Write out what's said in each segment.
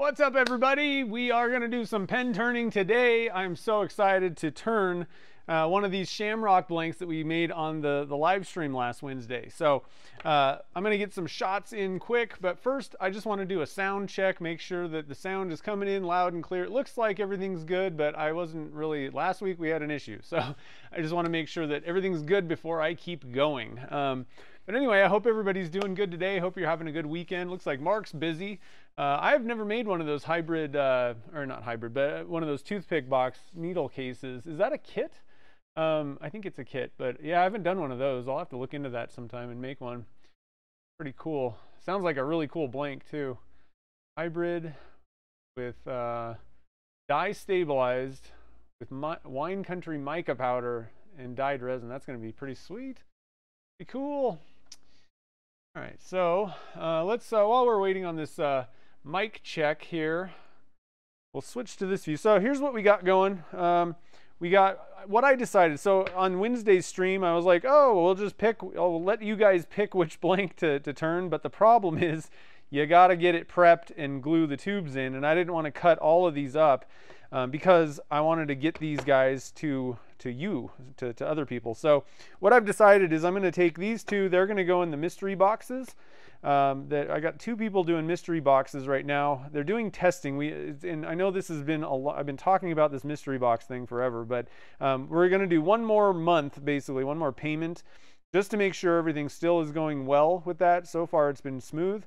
What's up, everybody? We are going to do some pen turning today. I'm so excited to turn one of these Shamrock blanks that we made on the live stream last Wednesday. So I'm going to get some shots in quick, but first I just want to do a sound check, make sure that the sound is coming in loud and clear. It looks like everything's good, but I wasn't really. Last week we had an issue, so I just want to make sure that everything's good before I keep going. But anyway, I hope everybody's doing good today. Hope you're having a good weekend. Looks like Mark's busy. I've never made one of those hybrid, or not hybrid, but one of those toothpick box needle cases. Is that a kit? I think it's a kit, but yeah, I haven't done one of those. I'll have to look into that sometime and make one. Pretty cool. Sounds like a really cool blank too. Hybrid with dye stabilized with wine country mica powder and dyed resin. That's going to be pretty sweet. Pretty cool. All right, so let's, while we're waiting on this mic check here, we'll switch to this view. So here's what we got going. We got what I decided. So on Wednesday's stream, I was like, oh, we'll just pick, I'll let you guys pick which blank to turn. But the problem is you got to get it prepped and glue the tubes in. And I didn't want to cut all of these up because I wanted to get these guys to other people. So what I've decided is I'm going to take these two. They're going to go in the mystery boxes. That I got two people doing mystery boxes right now. They're doing testing. And I know this has been a lot. I've been talking about this mystery box thing forever, but we're going to do one more month, basically one more payment, just to make sure everything still is going well with that. So far, it's been smooth.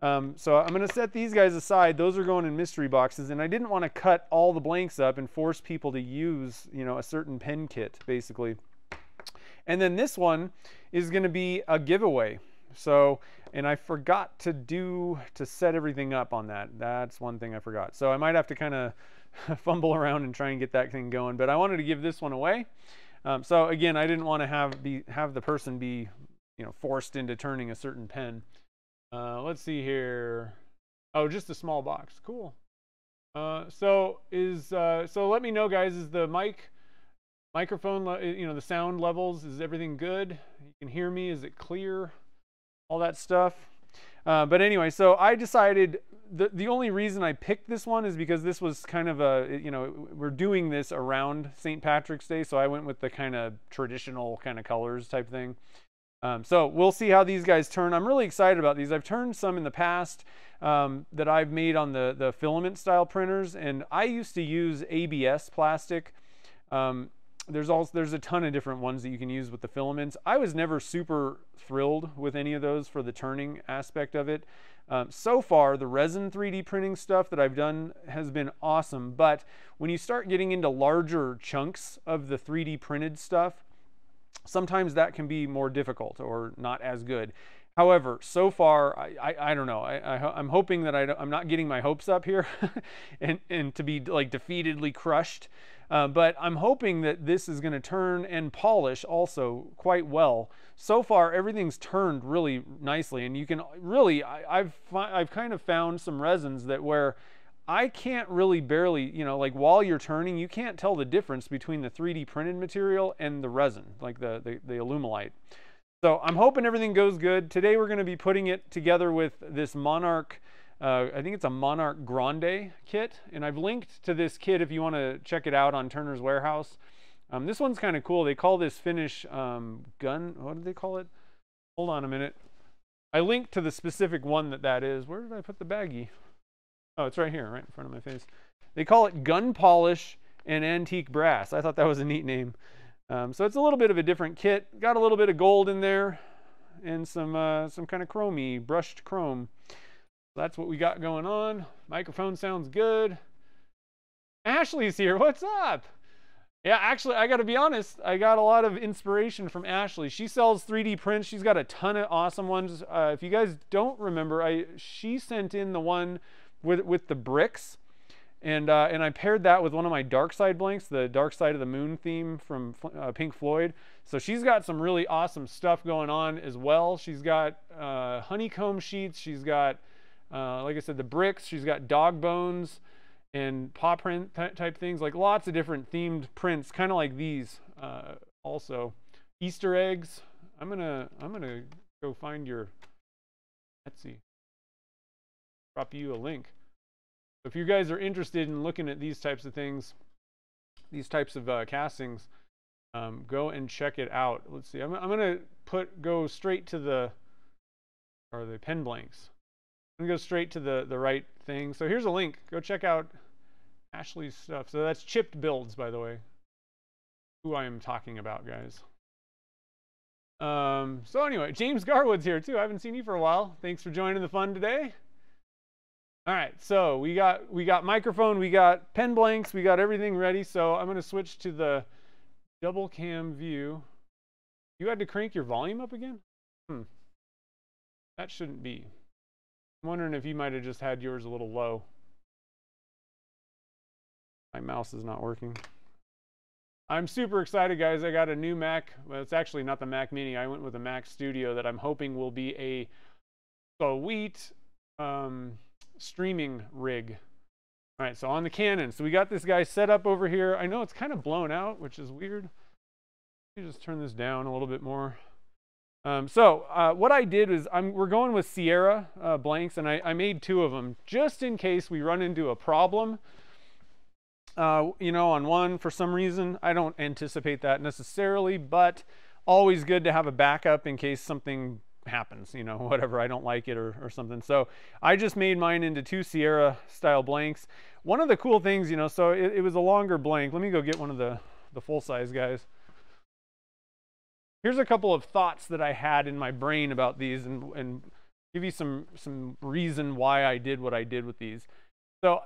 So I'm going to set these guys aside. Those are going in mystery boxes, and I didn't want to cut all the blanks up and force people to use, you know, a certain pen kit, basically. And then this one is going to be a giveaway. So, and I forgot to set everything up on that. That's one thing I forgot. So I might have to kind of fumble around and try and get that thing going, but I wanted to give this one away. So again, I didn't want to have the person be, you know, forced into turning a certain pen. Let's see here. Oh, just a small box. Cool. So let me know, guys, is the microphone, you know, the sound levels, is everything good? You can hear me? Is it clear? All that stuff. But anyway, so I decided the only reason I picked this one is because this was kind of a, you know, we're doing this around St. Patrick's Day. So I went with the kind of traditional kind of colors type thing. So we'll see how these guys turn. I'm really excited about these. I've turned some in the past that I've made on the filament style printers, and I used to use ABS plastic. There's a ton of different ones that you can use with the filaments. I was never super thrilled with any of those for the turning aspect of it. So far, the resin 3D printing stuff that I've done has been awesome, but when you start getting into larger chunks of the 3D printed stuff, sometimes that can be more difficult or not as good. However, so far, I don't know. I'm hoping that I'm not getting my hopes up here and to be like defeatedly crushed. But I'm hoping that this is going to turn and polish also quite well. So far, everything's turned really nicely, and you can really, I've kind of found some resins that where I can't really barely, you know, like while you're turning, you can't tell the difference between the 3D printed material and the resin, like the Alumilite. So I'm hoping everything goes good. Today we're going to be putting it together with this Monarch, I think it's a Monarch Grande kit. And I've linked to this kit if you want to check it out on Turner's Warehouse. This one's kind of cool. They call this finish gun, what do they call it? Hold on a minute. I linked to the specific one that is. Where did I put the baggie? Oh, it's right here, right in front of my face. They call it Gun Polish and Antique Brass. I thought that was a neat name. So it's a little bit of a different kit. Got a little bit of gold in there and some kind of chromey, brushed chrome. That's what we got going on. Microphone sounds good. Ashley's here. What's up? Yeah, actually, I got to be honest. I got a lot of inspiration from Ashley. She sells 3D prints. She's got a ton of awesome ones. If you guys don't remember, she sent in the one with the bricks, and I paired that with one of my dark side blanks, the Dark Side of the Moon theme from Pink Floyd. So she's got some really awesome stuff going on as well. She's got honeycomb sheets. She's got, like I said, the bricks. She's got dog bones and paw print type things, like lots of different themed prints, kind of like these. Also, Easter eggs. I'm gonna go find your Etsy. Drop you a link. If you guys are interested in looking at these types of things, these types of castings, go and check it out. Let's see. I'm gonna go straight to the pen blanks. I'm gonna go straight to the right thing. So here's a link. Go check out Ashley's stuff. So that's Chipped Builds, by the way, who I am talking about, guys. So anyway, James Garwood's here too. I haven't seen you for a while. Thanks for joining the fun today. All right, so we got microphone, we got pen blanks, we got everything ready. So I'm gonna switch to the double cam view. You had to crank your volume up again? That shouldn't be. I'm wondering if you might have just had yours a little low. My mouse is not working. I'm super excited, guys. I got a new Mac. Well, it's actually not the Mac Mini. I went with a Mac Studio that I'm hoping will be a sweet streaming rig. All right, so on the Canon. So we got this guy set up over here. I know it's kind of blown out, which is weird. Let me just turn this down a little bit more. What I did is we're going with Sierra blanks, and I made 2 of them just in case we run into a problem. You know, on one for some reason. I don't anticipate that necessarily, but always good to have a backup in case something happens, you know, whatever, I don't like it or something. So I just made mine into 2 Sierra style blanks. One of the cool things, you know, so it was a longer blank. Let me go get one of the full size guys. Here's a couple of thoughts that I had in my brain about these and give you some reason why I did what I did with these. So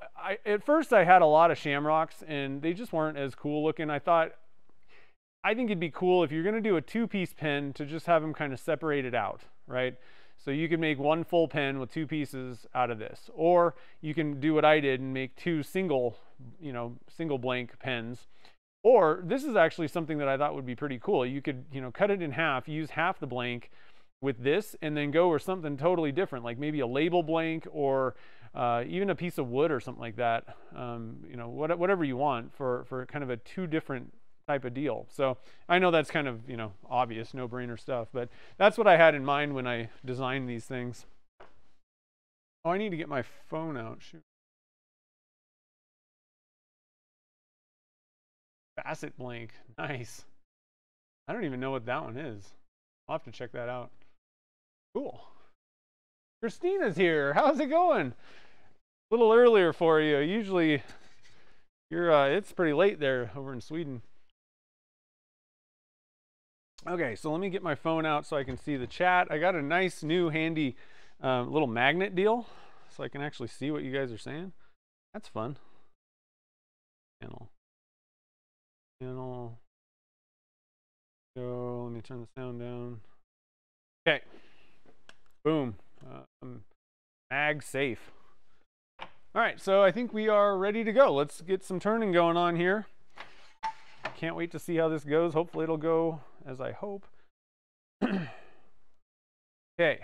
at first I had a lot of Shamrocks and they just weren't as cool looking. I think it'd be cool if you're gonna do a 2-piece pen to just have them kind of separated out, right? So you can make 1 full pen with 2 pieces out of this, or you can do what I did and make 2 single blank pens. Or this is actually something that I thought would be pretty cool. You could, you know, cut it in half, use half the blank with this, and then go with something totally different, like maybe a label blank or even a piece of wood or something like that, you know, whatever you want for kind of a 2 different type of deal. So I know that's kind of, you know, obvious, no-brainer stuff, but that's what I had in mind when I designed these things. Oh, I need to get my phone out. Shoot. Facet blank, nice. I don't even know what that one is. I'll have to check that out. Cool. Christina's here. How's it going? A little earlier for you. Usually you're it's pretty late there over in Sweden. Okay, so let me get my phone out so I can see the chat. I got a nice new handy little magnet deal so I can actually see what you guys are saying. That's fun. Panel. So let me turn the sound down. Okay. Boom. Mag safe. All right, so I think we are ready to go. Let's get some turning going on here. Can't wait to see how this goes. Hopefully it'll go as I hope. Okay.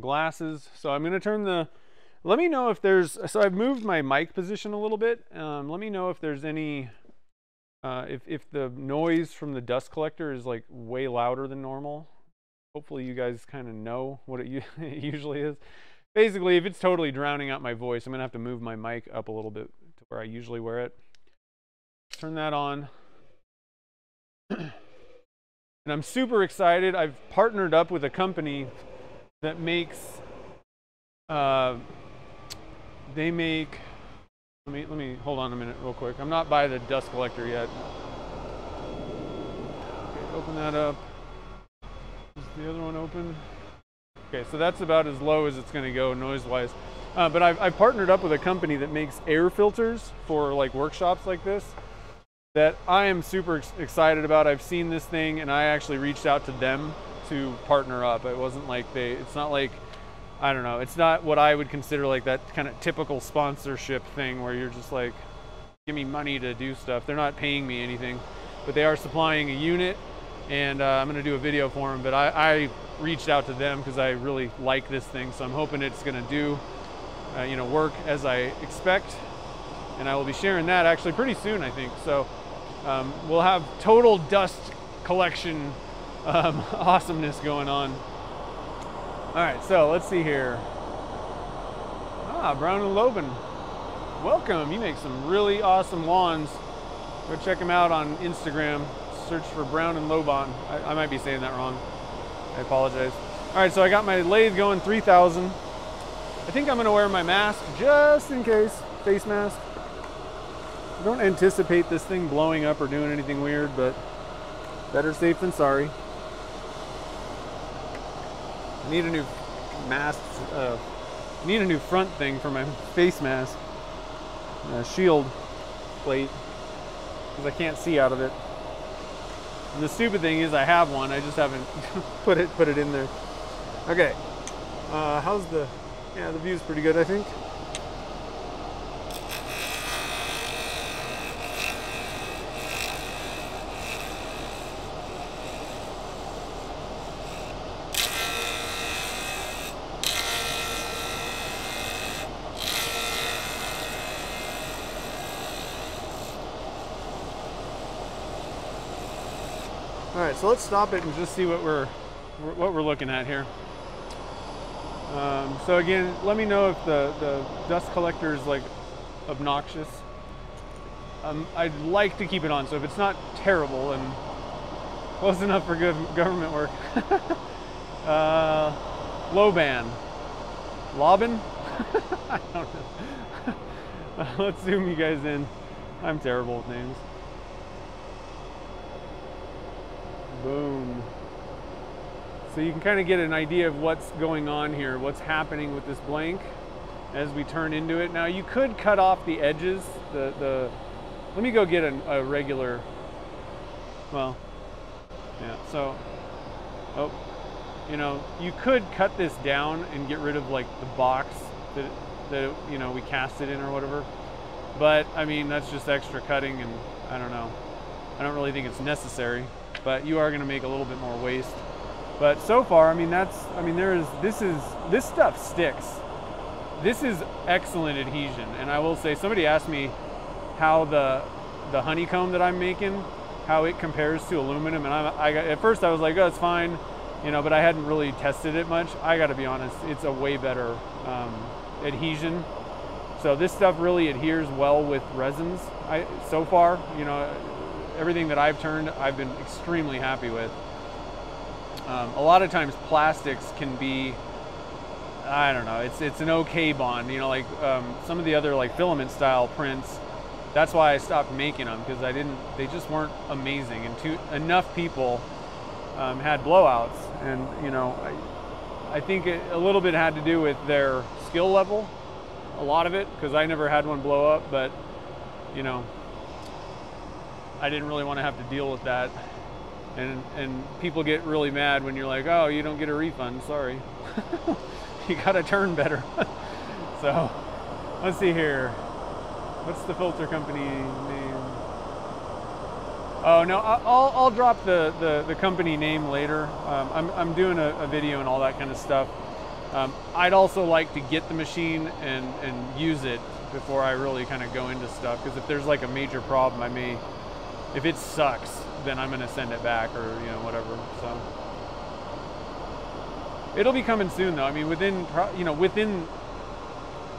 Glasses. So I'm going to turn the... Let me know if there's... So I've moved my mic position a little bit. Let me know if there's any... if the noise from the dust collector is like way louder than normal. Hopefully you guys kind of know what it usually is. Basically, if it's totally drowning out my voice, I'm gonna have to move my mic up a little bit to where I usually wear it. Turn that on. And I'm super excited. I've partnered up with a company that makes they make... Let me hold on a minute real quick. I'm not by the dust collector yet. Okay, open that up. Is the other one open? Okay, so that's about as low as it's gonna go noise-wise. But I've partnered up with a company that makes air filters for like workshops like this that I am super excited about. I've seen this thing and I actually reached out to them to partner up. It wasn't like it's not like, I don't know. It's not what I would consider like that kind of typical sponsorship thing where you're just like, give me money to do stuff. They're not paying me anything, but they are supplying a unit, and I'm gonna do a video for them. But I reached out to them because I really like this thing, so I'm hoping it's gonna do, you know, work as I expect. And I will be sharing that actually pretty soon, I think. So we'll have total dust collection awesomeness going on. All right, so let's see here. Ah, Brown and Loban. Welcome. You make some really awesome lawns. Go check them out on Instagram. Search for Brown and Loban. I might be saying that wrong. I apologize. All right, so I got my lathe going 3,000. I think I'm going to wear my mask just in case, face mask. I don't anticipate this thing blowing up or doing anything weird, but better safe than sorry. I need a new mask. Need a new front thing for my face mask. Shield plate, because I can't see out of it. And the stupid thing is I have one, I just haven't put it in there. Okay, how's the, yeah, the view's pretty good, I think. So let's stop it and just see what we're looking at here. So again, let me know if the dust collector is like obnoxious. I'd like to keep it on, so if it's not terrible and close enough for good government work. Loban. Loban? I don't know. Let's zoom you guys in. I'm terrible with names. Boom. So you can kind of get an idea of what's going on here, what's happening with this blank as we turn into it. Now you could cut off the edges. Let me go get a regular, well, yeah, so, oh, you know, you could cut this down and get rid of like the box that you know, we cast it in or whatever. But I mean, that's just extra cutting and I don't know. I don't really think it's necessary. But you are going to make a little bit more waste. But so far, I mean, this stuff sticks. This is excellent adhesion. And I will say, somebody asked me how the honeycomb that I'm making, how it compares to aluminum. And at first I was like, oh, it's fine, you know, but I hadn't really tested it much. I got to be honest, it's a way better adhesion. So this stuff really adheres well with resins. So far, you know, everything that I've turned, I've been extremely happy with. A lot of times plastics can be, I don't know, it's an okay bond, you know, like some of the other like filament style prints, that's why I stopped making them, because they just weren't amazing, and enough people had blowouts, and you know, I think a little bit had to do with their skill level, a lot of it, because I never had one blow up, but you know, I didn't really want to have to deal with that. And people get really mad when you're like, oh, you don't get a refund, sorry. You gotta turn better. So, let's see here. What's the filter company name? Oh no, I'll drop the company name later. I'm doing a video and all that kind of stuff. I'd also like to get the machine and use it before I really kind of go into stuff. Because if there's like a major problem, I may, if it sucks, then I'm gonna send it back or, you know, whatever, so. It'll be coming soon though. I mean, within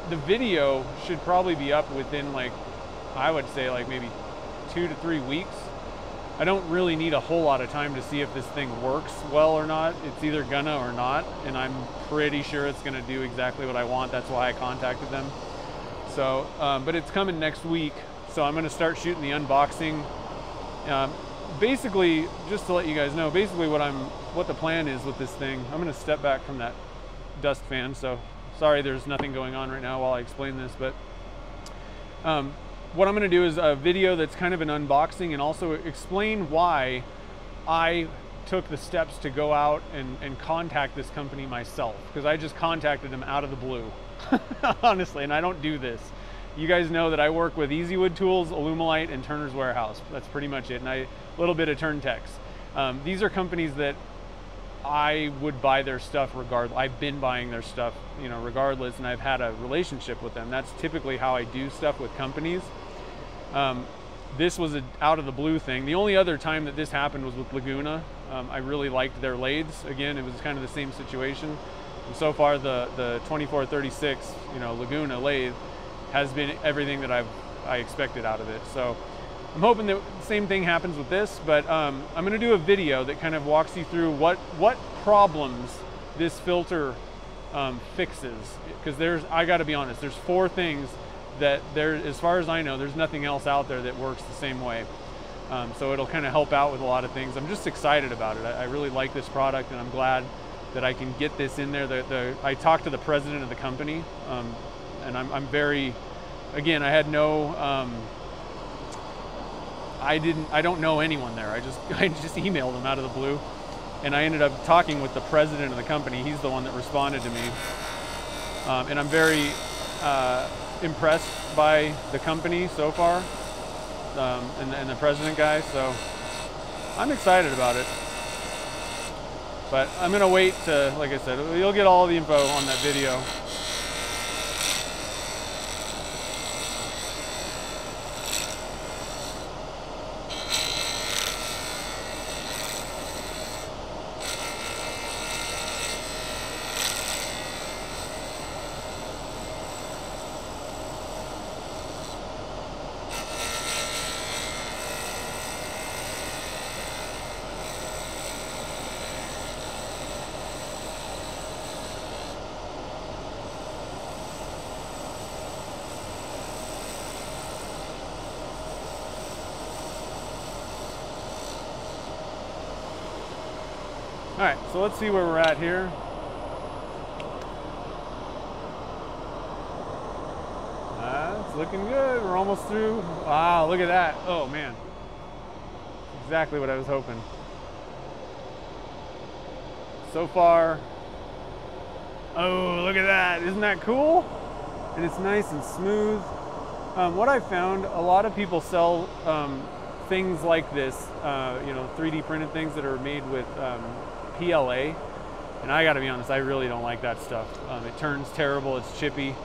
the video should probably be up within like, I would say like maybe 2 to 3 weeks. I don't really need a whole lot of time to see if this thing works well or not. It's either gonna or not, and I'm pretty sure it's gonna do exactly what I want. That's why I contacted them. So, but it's coming next week. So I'm gonna start shooting the unboxing. Basically, just to let you guys know, basically what the plan is with this thing. I'm gonna step back from that dust fan, so sorry there's nothing going on right now while I explain this, but what I'm gonna do is a video that's kind of an unboxing and also explain why I took the steps to go out and contact this company myself, because I just contacted them out of the blue, honestly, and I don't do this. You guys know that I work with Easywood Tools, Alumilite, and Turner's Warehouse. That's pretty much it, and a little bit of Turntex. These are companies that I would buy their stuff regardless. I've been buying their stuff, you know, regardless, and I've had a relationship with them. That's typically how I do stuff with companies. This was an out-of-the-blue thing. The only other time that this happened was with Laguna. I really liked their lathes. Again, it was kind of the same situation. And so far, the 2436, you know, Laguna lathe has been everything that I expected out of it. So I'm hoping that the same thing happens with this, but I'm going to do a video that kind of walks you through what problems this filter fixes, because I got to be honest, there's four things that as far as I know, there's nothing else out there that works the same way. So it'll kind of help out with a lot of things. I'm just excited about it. I really like this product, and I'm glad that I can get this in there. I talked to the president of the company, and I'm very, again, I had no, I don't know anyone there. I just emailed him out of the blue, and I ended up talking with the president of the company. He's the one that responded to me, and I'm very impressed by the company so far, and the president guy. So I'm excited about it. But I'm gonna wait to, like I said, you'll get all the info on that video. All right, so let's see where we're at here. It's looking good, we're almost through. Wow, look at that, oh man. Exactly what I was hoping. So far, oh, look at that, isn't that cool? And it's nice and smooth. What I found, a lot of people sell things like this, you know, 3D printed things that are made with PLA, and I gotta be honest, I really don't like that stuff. It turns terrible, it's chippy.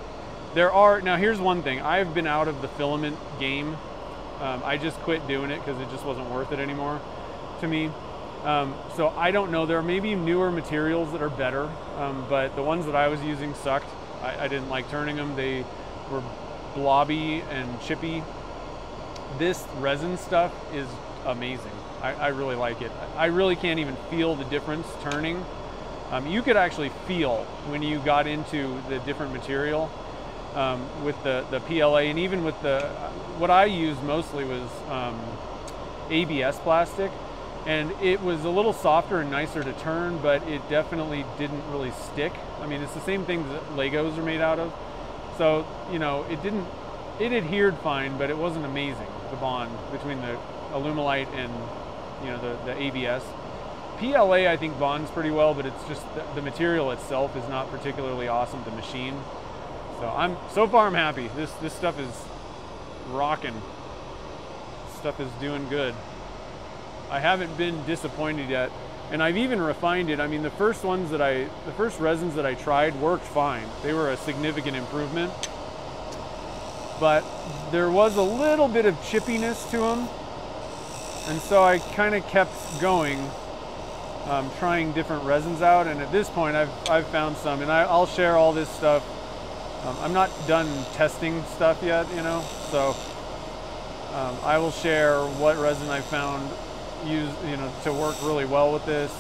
Now here's one thing, I've been out of the filament game. I just quit doing it because it just wasn't worth it anymore to me. So I don't know, there may be newer materials that are better, but the ones that I was using sucked. I didn't like turning them, they were blobby and chippy. This resin stuff is amazing. I really like it. I really can't even feel the difference turning. You could actually feel when you got into the different material with the PLA, and even with what I used mostly was ABS plastic, and it was a little softer and nicer to turn, but it definitely didn't really stick. I mean, it's the same thing that Legos are made out of. So, you know, it adhered fine, but it wasn't amazing, the bond between the Alumilite and, you know, the ABS. PLA, I think, bonds pretty well, but it's just the material itself is not particularly awesome to machine. So so far I'm happy. This stuff is rocking. This stuff is doing good. I haven't been disappointed yet, and I've even refined it. I mean, the first resins that I tried worked fine. They were a significant improvement, but there was a little bit of chippiness to them. And so I kind of kept going, trying different resins out. And at this point, I've found some, and I'll share all this stuff. I'm not done testing stuff yet, you know, so I will share what resin I found you know, to work really well with this,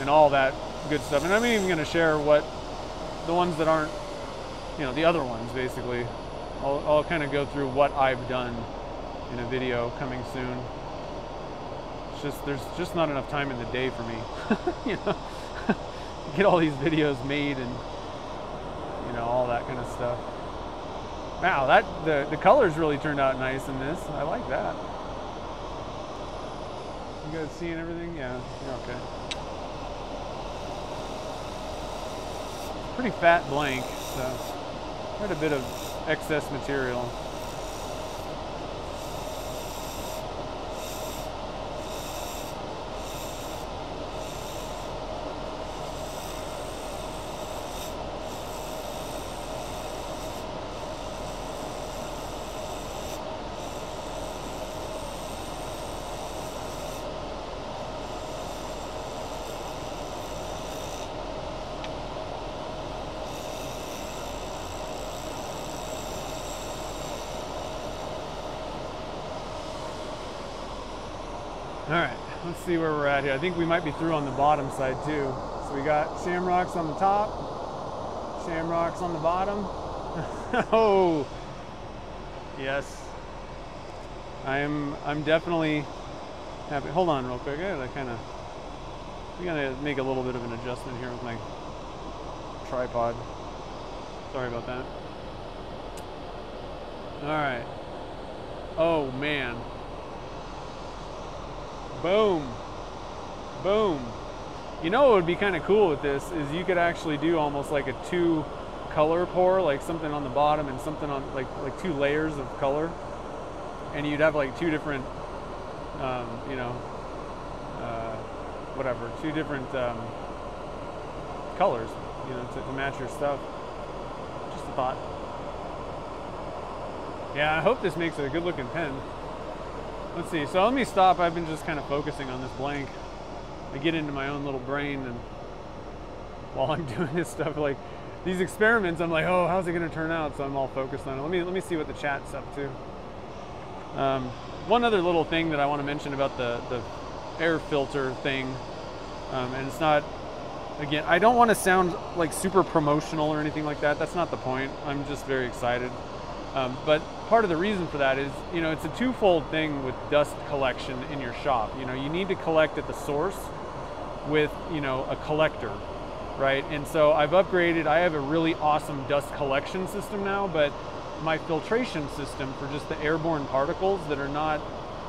and all that good stuff. And I'm even going to share what the ones that aren't, you know, the other ones, basically. I'll kind of go through what I've done in a video coming soon. It's just, there's just not enough time in the day for me, you know, get all these videos made and, you know, all that kind of stuff. Wow, the colors really turned out nice in this. I like that. You guys seeing everything? Yeah, you're okay. Pretty fat blank, so quite a bit of excess material. All right, let's see where we're at here. I think we might be through on the bottom side too. So we got shamrocks on the top, shamrocks on the bottom. Oh, yes. I'm definitely happy. Hold on real quick. I gotta make a little bit of an adjustment here with my tripod. Sorry about that. All right. Oh man. Boom. Boom. You know what would be kind of cool with this is you could actually do almost like a two color pour, like something on the bottom and something on like two layers of color. And you'd have like two different, colors, you know, to match your stuff. Just a thought. Yeah, I hope this makes a good looking pen. Let's see, so let me stop. I've been just kind of focusing on this blank. I get into my own little brain, and while I'm doing this stuff, like these experiments, I'm like, oh, how's it gonna turn out? So I'm all focused on it. Let me see what the chat's up to. One other little thing that I wanna mention about the air filter thing, and it's not, again, I don't wanna sound like super promotional or anything like that. That's not the point. I'm just very excited. But part of the reason for that is, you know, it's a twofold thing with dust collection in your shop. You know, you need to collect at the source with, you know, a collector, right? And so I've upgraded. I have a really awesome dust collection system now, but my filtration system for just the airborne particles that are not,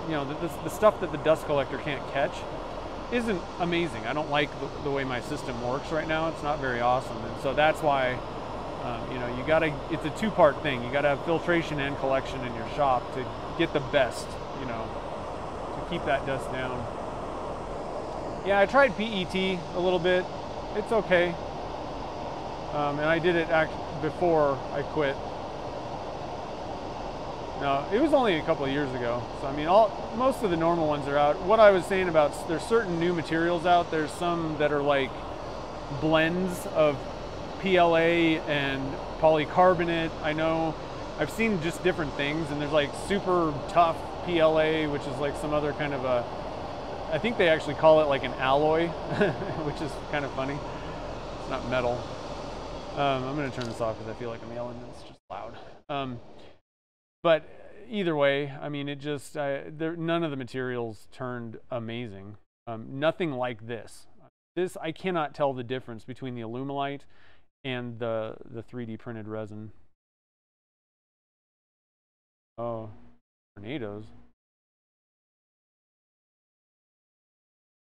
you know, the stuff that the dust collector can't catch isn't amazing. I don't like the way my system works right now. It's not very awesome. And so that's why... you know, you gotta, it's a two-part thing. You gotta have filtration and collection in your shop to get the best, you know, to keep that dust down. Yeah, I tried PET a little bit. It's okay. And I did it before I quit. No, it was only a couple of years ago. So, I mean, most of the normal ones are out. What I was saying about, there's certain new materials out. There's some that are like blends of PLA and polycarbonate. I know I've seen just different things, and there's like super tough PLA, which is like some other kind of a, I think they actually call it like an alloy, which is kind of funny. It's not metal. I'm gonna turn this off because I feel like I'm yelling and it's just loud. But either way, I mean, it just, none of the materials turned amazing. Nothing like this. This, I cannot tell the difference between the Alumilite and the 3D printed resin. Oh, tornadoes.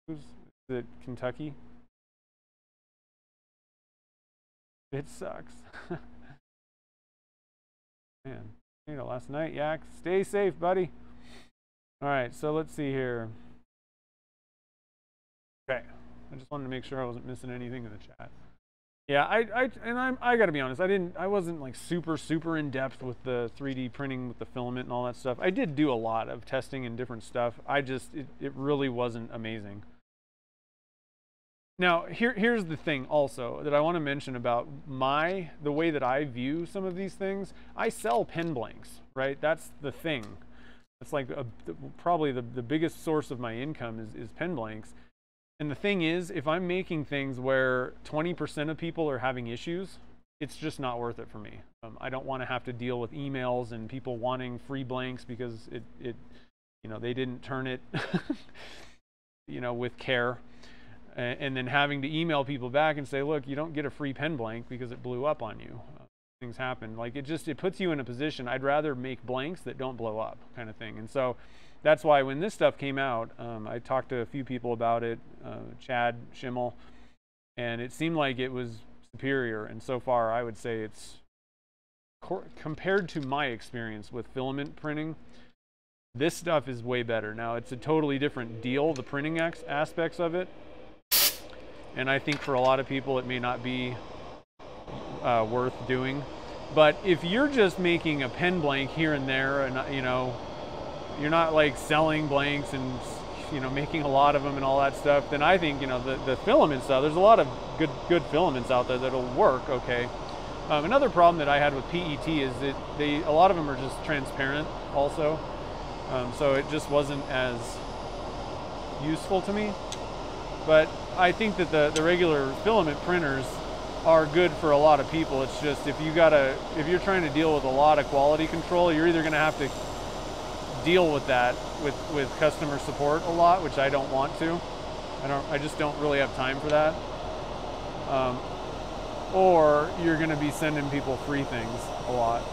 Is it Kentucky? It sucks. Man, tornado last night, yak. Stay safe, buddy. All right, so let's see here. Okay. I just wanted to make sure I wasn't missing anything in the chat. Yeah, I gotta be honest. I wasn't like super in depth with the 3D printing with the filament and all that stuff. I did do a lot of testing and different stuff. It really wasn't amazing. Now here's the thing also that I want to mention about the way that I view some of these things. I sell pen blanks, right? That's the thing. It's like probably the biggest source of my income is pen blanks. And the thing is, if I'm making things where 20% of people are having issues, it's just not worth it for me. I don't want to have to deal with emails and people wanting free blanks because it you know, they didn't turn it, you know, with care. And then having to email people back and say, look, you don't get a free pen blank because it blew up on you. Things happen. Like it puts you in a position, I'd rather make blanks that don't blow up kind of thing. And so that's why when this stuff came out, I talked to a few people about it, Chad Schimmel, and it seemed like it was superior. And so far, I would say it's, compared to my experience with filament printing, this stuff is way better. Now, it's a totally different deal, the printing aspects of it. And I think for a lot of people, it may not be worth doing. But if you're just making a pen blank here and there, and you know, you're not like selling blanks and, you know, making a lot of them and all that stuff, then I think, you know, the filament stuff, there's a lot of good filaments out there that'll work okay. Another problem that I had with PET is that a lot of them are just transparent also. So it just wasn't as useful to me. But I think that the regular filament printers are good for a lot of people. It's just if you're trying to deal with a lot of quality control, you're either going to have to deal with that with customer support a lot, which I don't want to. I just don't really have time for that. Or you're going to be sending people free things a lot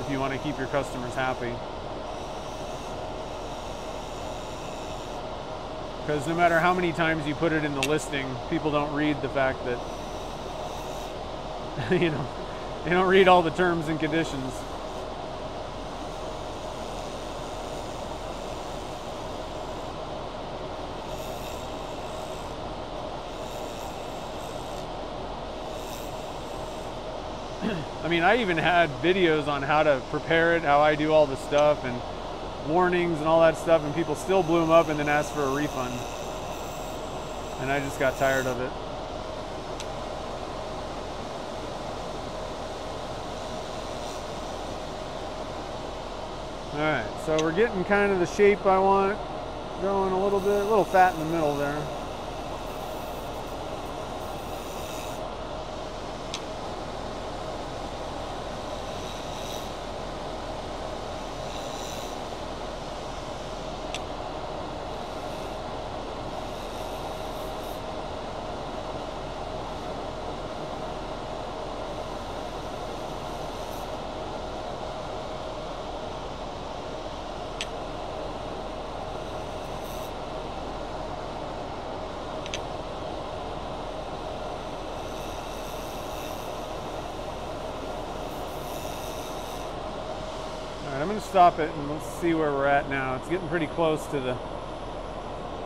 if you want to keep your customers happy. Because no matter how many times you put it in the listing, people don't read the fact that, you know, they don't read all the terms and conditions. I mean, I even had videos on how to prepare it, how I do all the stuff, and warnings and all that stuff, and people still blew them up and then asked for a refund, and I just got tired of it. All right, so we're getting kind of the shape I want, growing a little bit, a little fat in the middle there. Stop it and let's see where we're at now. It's getting pretty close to the,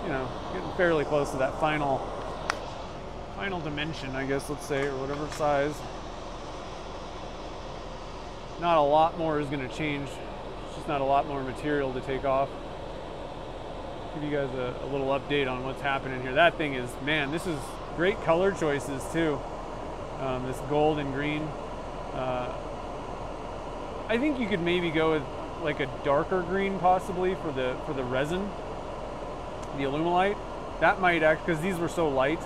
you know, getting fairly close to that final dimension, I guess, let's say, or whatever size. Not a lot more is going to change. It's just not a lot more material to take off. Give you guys a little update on what's happening here. That thing is, man, this is great color choices too. This gold and green. I think you could maybe go with like a darker green possibly for the resin, the Alumilite. That might act, because these were so light,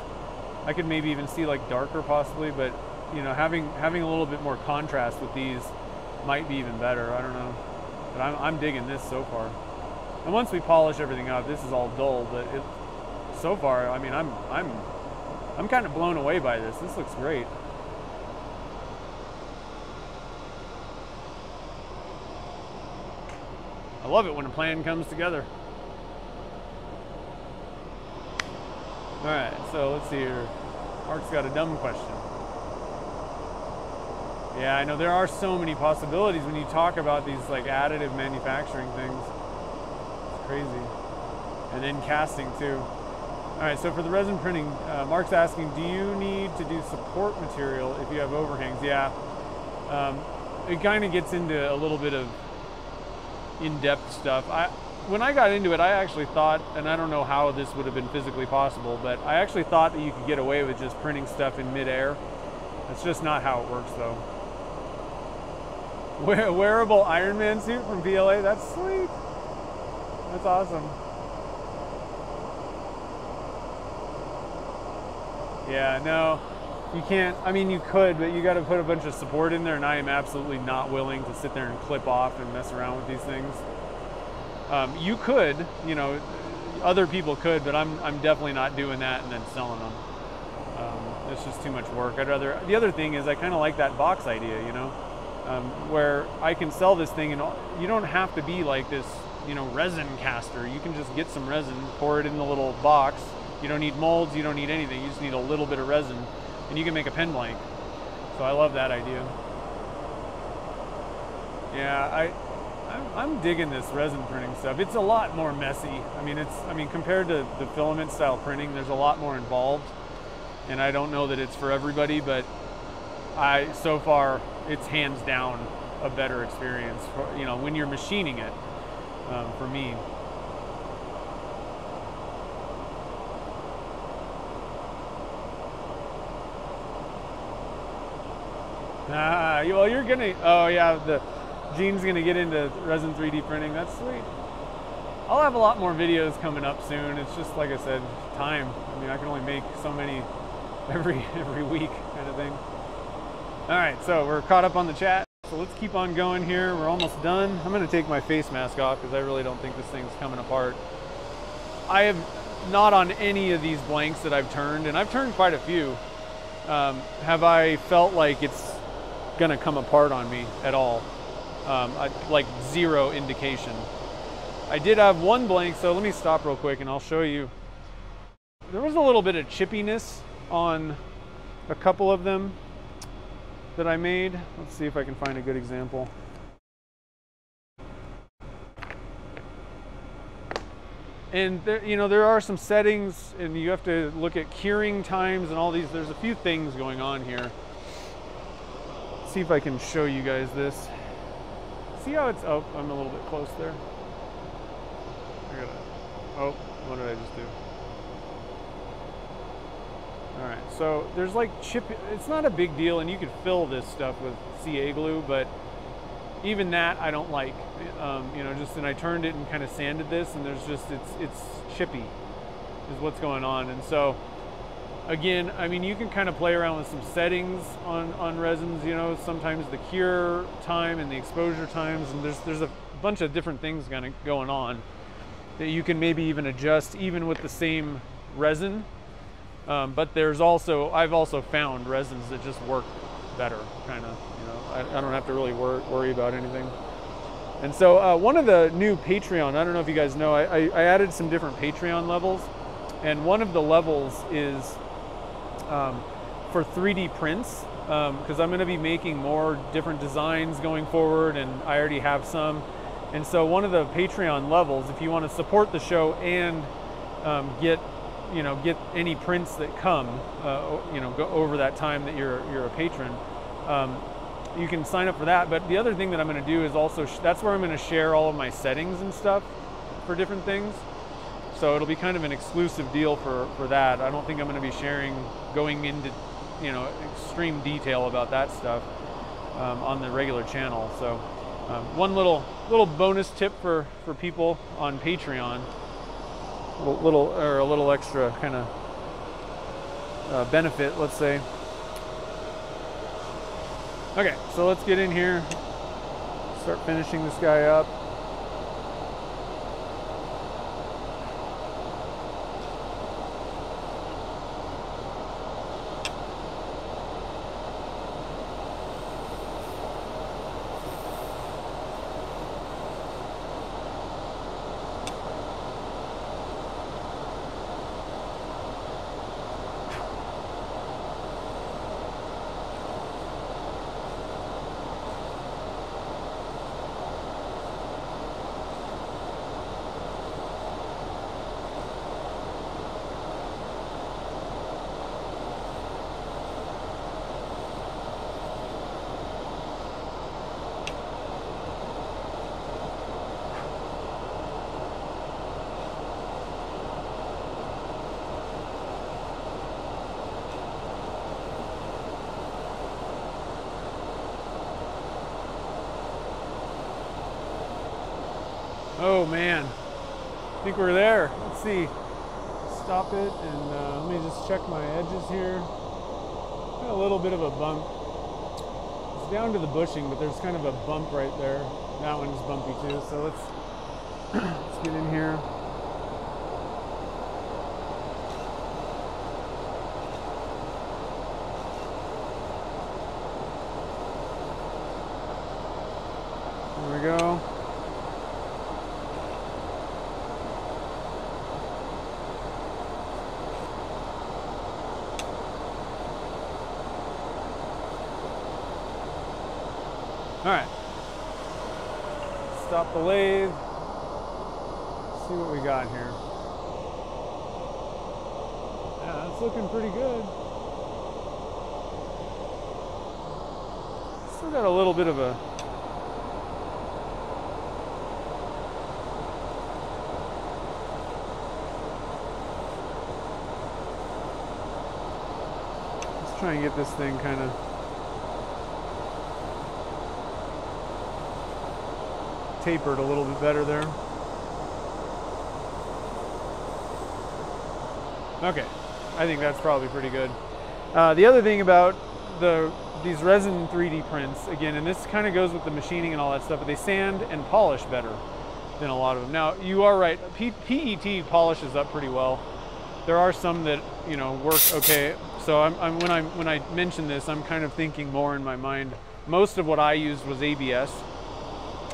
I could maybe even see like darker possibly, but you know, having a little bit more contrast with these might be even better. I don't know, but I'm digging this so far. And once we polish everything up, this is all dull, but it, so far, I mean, I'm kind of blown away by this. This looks great. I love it when a plan comes together. All right, so let's see here. Mark's got a dumb question. Yeah, I know there are so many possibilities when you talk about these like additive manufacturing things. It's crazy. And then casting too. All right, so for the resin printing, Mark's asking, do you need to do support material if you have overhangs? Yeah, it kind of gets into a little bit of in-depth stuff. When I got into it, I actually thought, and I don't know how this would have been physically possible, but I actually thought that you could get away with just printing stuff in midair. That's just not how it works, though. Wearable Iron Man suit from PLA. That's sweet. That's awesome. Yeah, no, you can't. I mean, you could, but you got to put a bunch of support in there, and I am absolutely not willing to sit there and clip off and mess around with these things. You could, you know, other people could, but I'm definitely not doing that and then selling them. It's just too much work. I'd rather. The other thing is I kind of like that box idea, you know, where I can sell this thing, and you don't have to be like this, you know, resin caster. You can just get some resin, pour it in the little box. You don't need molds. You don't need anything. You just need a little bit of resin. And you can make a pen blank. So I love that idea. Yeah, I'm digging this resin printing stuff. It's a lot more messy. I mean, compared to the filament style printing, there's a lot more involved. And I don't know that it's for everybody, but so far, it's hands down a better experience for, you know, when you're machining it, for me. Ah, well, you're gonna, oh yeah, the Gene's gonna get into resin 3D printing. That's sweet. I'll have a lot more videos coming up soon. It's just, like I said, time. I mean, I can only make so many every week kind of thing. All right, so we're caught up on the chat. So let's keep on going here. We're almost done. I'm gonna take my face mask off because I really don't think this thing's coming apart. I have not on any of these blanks that I've turned, and I've turned quite a few, have I felt like it's gonna come apart on me at all. Like zero indication. I did have one blank, so let me stop real quick and I'll show you. There was a little bit of chippiness on a couple of them that I made. Let's see if I can find a good example. And there, you know, there are some settings and you have to look at curing times and all these. There's a few things going on here. Let's see if I can show you guys this. See how it's, oh, I'm a little bit close there. I gotta, oh, what did I just do? All right, so there's like chip, it's not a big deal, and you could fill this stuff with CA glue, but even that I don't like, you know, just, and I turned it and kind of sanded this, and there's just, it's chippy is what's going on. And so again, I mean, you can kind of play around with some settings on resins, you know, sometimes the cure time and the exposure times, and there's a bunch of different things kind of going on that you can maybe even adjust even with the same resin. But there's also, I've also found resins that just work better, kind of, you know, I don't have to really worry about anything. And so one of the new Patreon, I don't know if you guys know, I added some different Patreon levels, and one of the levels is for 3D prints, because I'm going to be making more different designs going forward, and I already have some. And so one of the Patreon levels, if you want to support the show and get any prints that come, go over that time that you're a patron, you can sign up for that. But the other thing that I'm going to do is also, that's where I'm going to share all of my settings and stuff for different things. So it'll be kind of an exclusive deal for that. I don't think I'm going to be sharing, going into, you know, extreme detail about that stuff on the regular channel. So one little bonus tip for people on Patreon. A little extra kind of benefit, let's say. Okay, so let's get in here, start finishing this guy up. Oh man, I think we're there. Let's see, stop it, and let me just check my edges here. Got a little bit of a bump. It's down to the bushing, but there's kind of a bump right there. That one's bumpy too, so let's get in here. The lathe. Let's see what we got here. Yeah, that's looking pretty good. Still got a little bit of a let's try and get this thing kind of tapered a little bit better there. Okay, I think that's probably pretty good. The other thing about these resin 3D prints, again, and this kind of goes with the machining and all that stuff, but they sand and polish better than a lot of them. Now, you are right, PET polishes up pretty well. There are some that, you know, work okay. So when I mention this, I'm kind of thinking more in my mind. Most of what I used was ABS.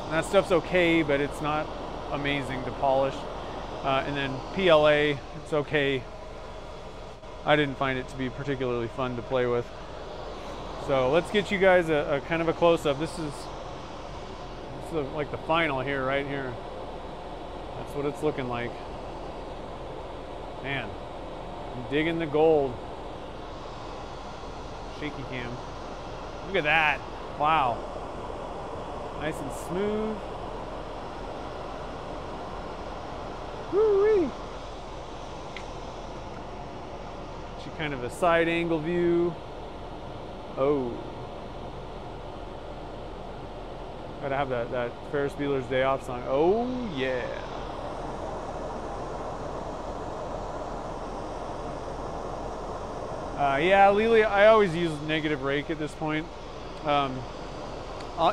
And that stuff's okay, but it's not amazing to polish. And then PLA, it's okay. I didn't find it to be particularly fun to play with. So let's get you guys a kind of a close-up. This is like the final here, right here. That's what it's looking like. Man, I'm digging the gold. Shaky cam. Look at that. Wow. Nice and smooth. Woo-wee. Kind of a side angle view. Oh. Gotta have that Ferris Bueller's Day Off song. Oh, yeah. Yeah, Lilia, I always use negative rake at this point.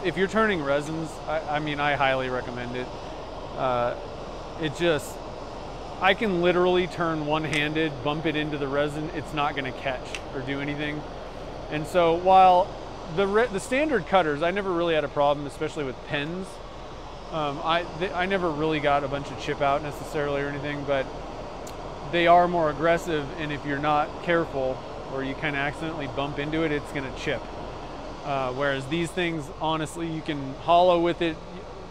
If you're turning resins, I mean, I highly recommend it. I can literally turn one-handed, bump it into the resin, it's not gonna catch or do anything. And so while the standard cutters, I never really had a problem, especially with pens. I never really got a bunch of chip out necessarily or anything, but they are more aggressive, and if you're not careful, or you kind of accidentally bump into it, it's gonna chip. Whereas these things, honestly, you can hollow with it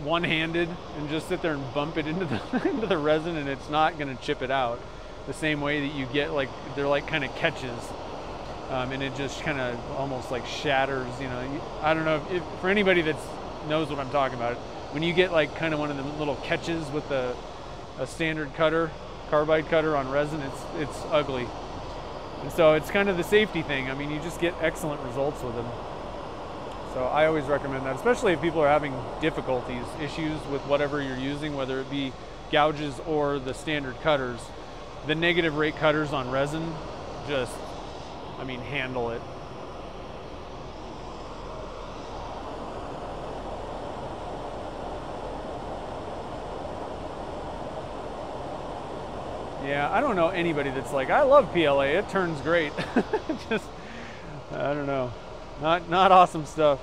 one-handed and just sit there and bump it into the into the resin, and it's not gonna chip it out. The same way that you get, like, they're like kind of catches, and it just kind of almost like shatters, you know. I don't know if for anybody that knows what I'm talking about, when you get like kind of one of the little catches with a standard cutter, carbide cutter on resin, it's ugly. And so it's kind of the safety thing. I mean, you just get excellent results with them. So I always recommend that, especially if people are having difficulties, issues with whatever you're using, whether it be gouges or the standard cutters. The negative rate cutters on resin just, I mean, handle it. Yeah, I don't know anybody that's like, I love PLA, it turns great. Just, I don't know. Not awesome stuff.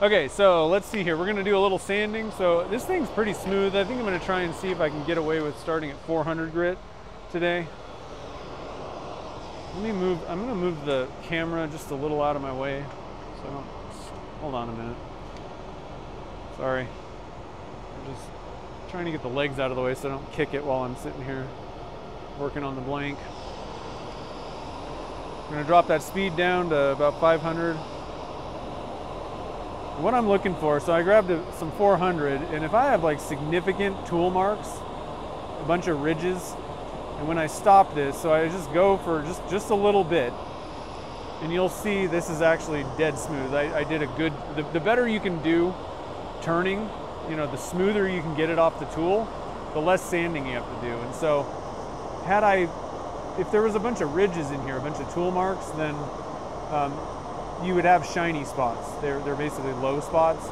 Okay, so let's see here. We're gonna do a little sanding. So this thing's pretty smooth. I think I'm gonna try and see if I can get away with starting at 400 grit today. I'm gonna move the camera just a little out of my way. So I don't, hold on a minute. Sorry. I'm just trying to get the legs out of the way so I don't kick it while I'm sitting here working on the blank. I'm gonna drop that speed down to about 500. What I'm looking for, so I grabbed some 400, and if I have like significant tool marks, a bunch of ridges, and when I stop this, so I just go for just a little bit, and you'll see this is actually dead smooth. I did a good, the better you can do turning, you know, the smoother you can get it off the tool, the less sanding you have to do. And so if there was a bunch of ridges in here, a bunch of tool marks, then you would have shiny spots. They're basically low spots,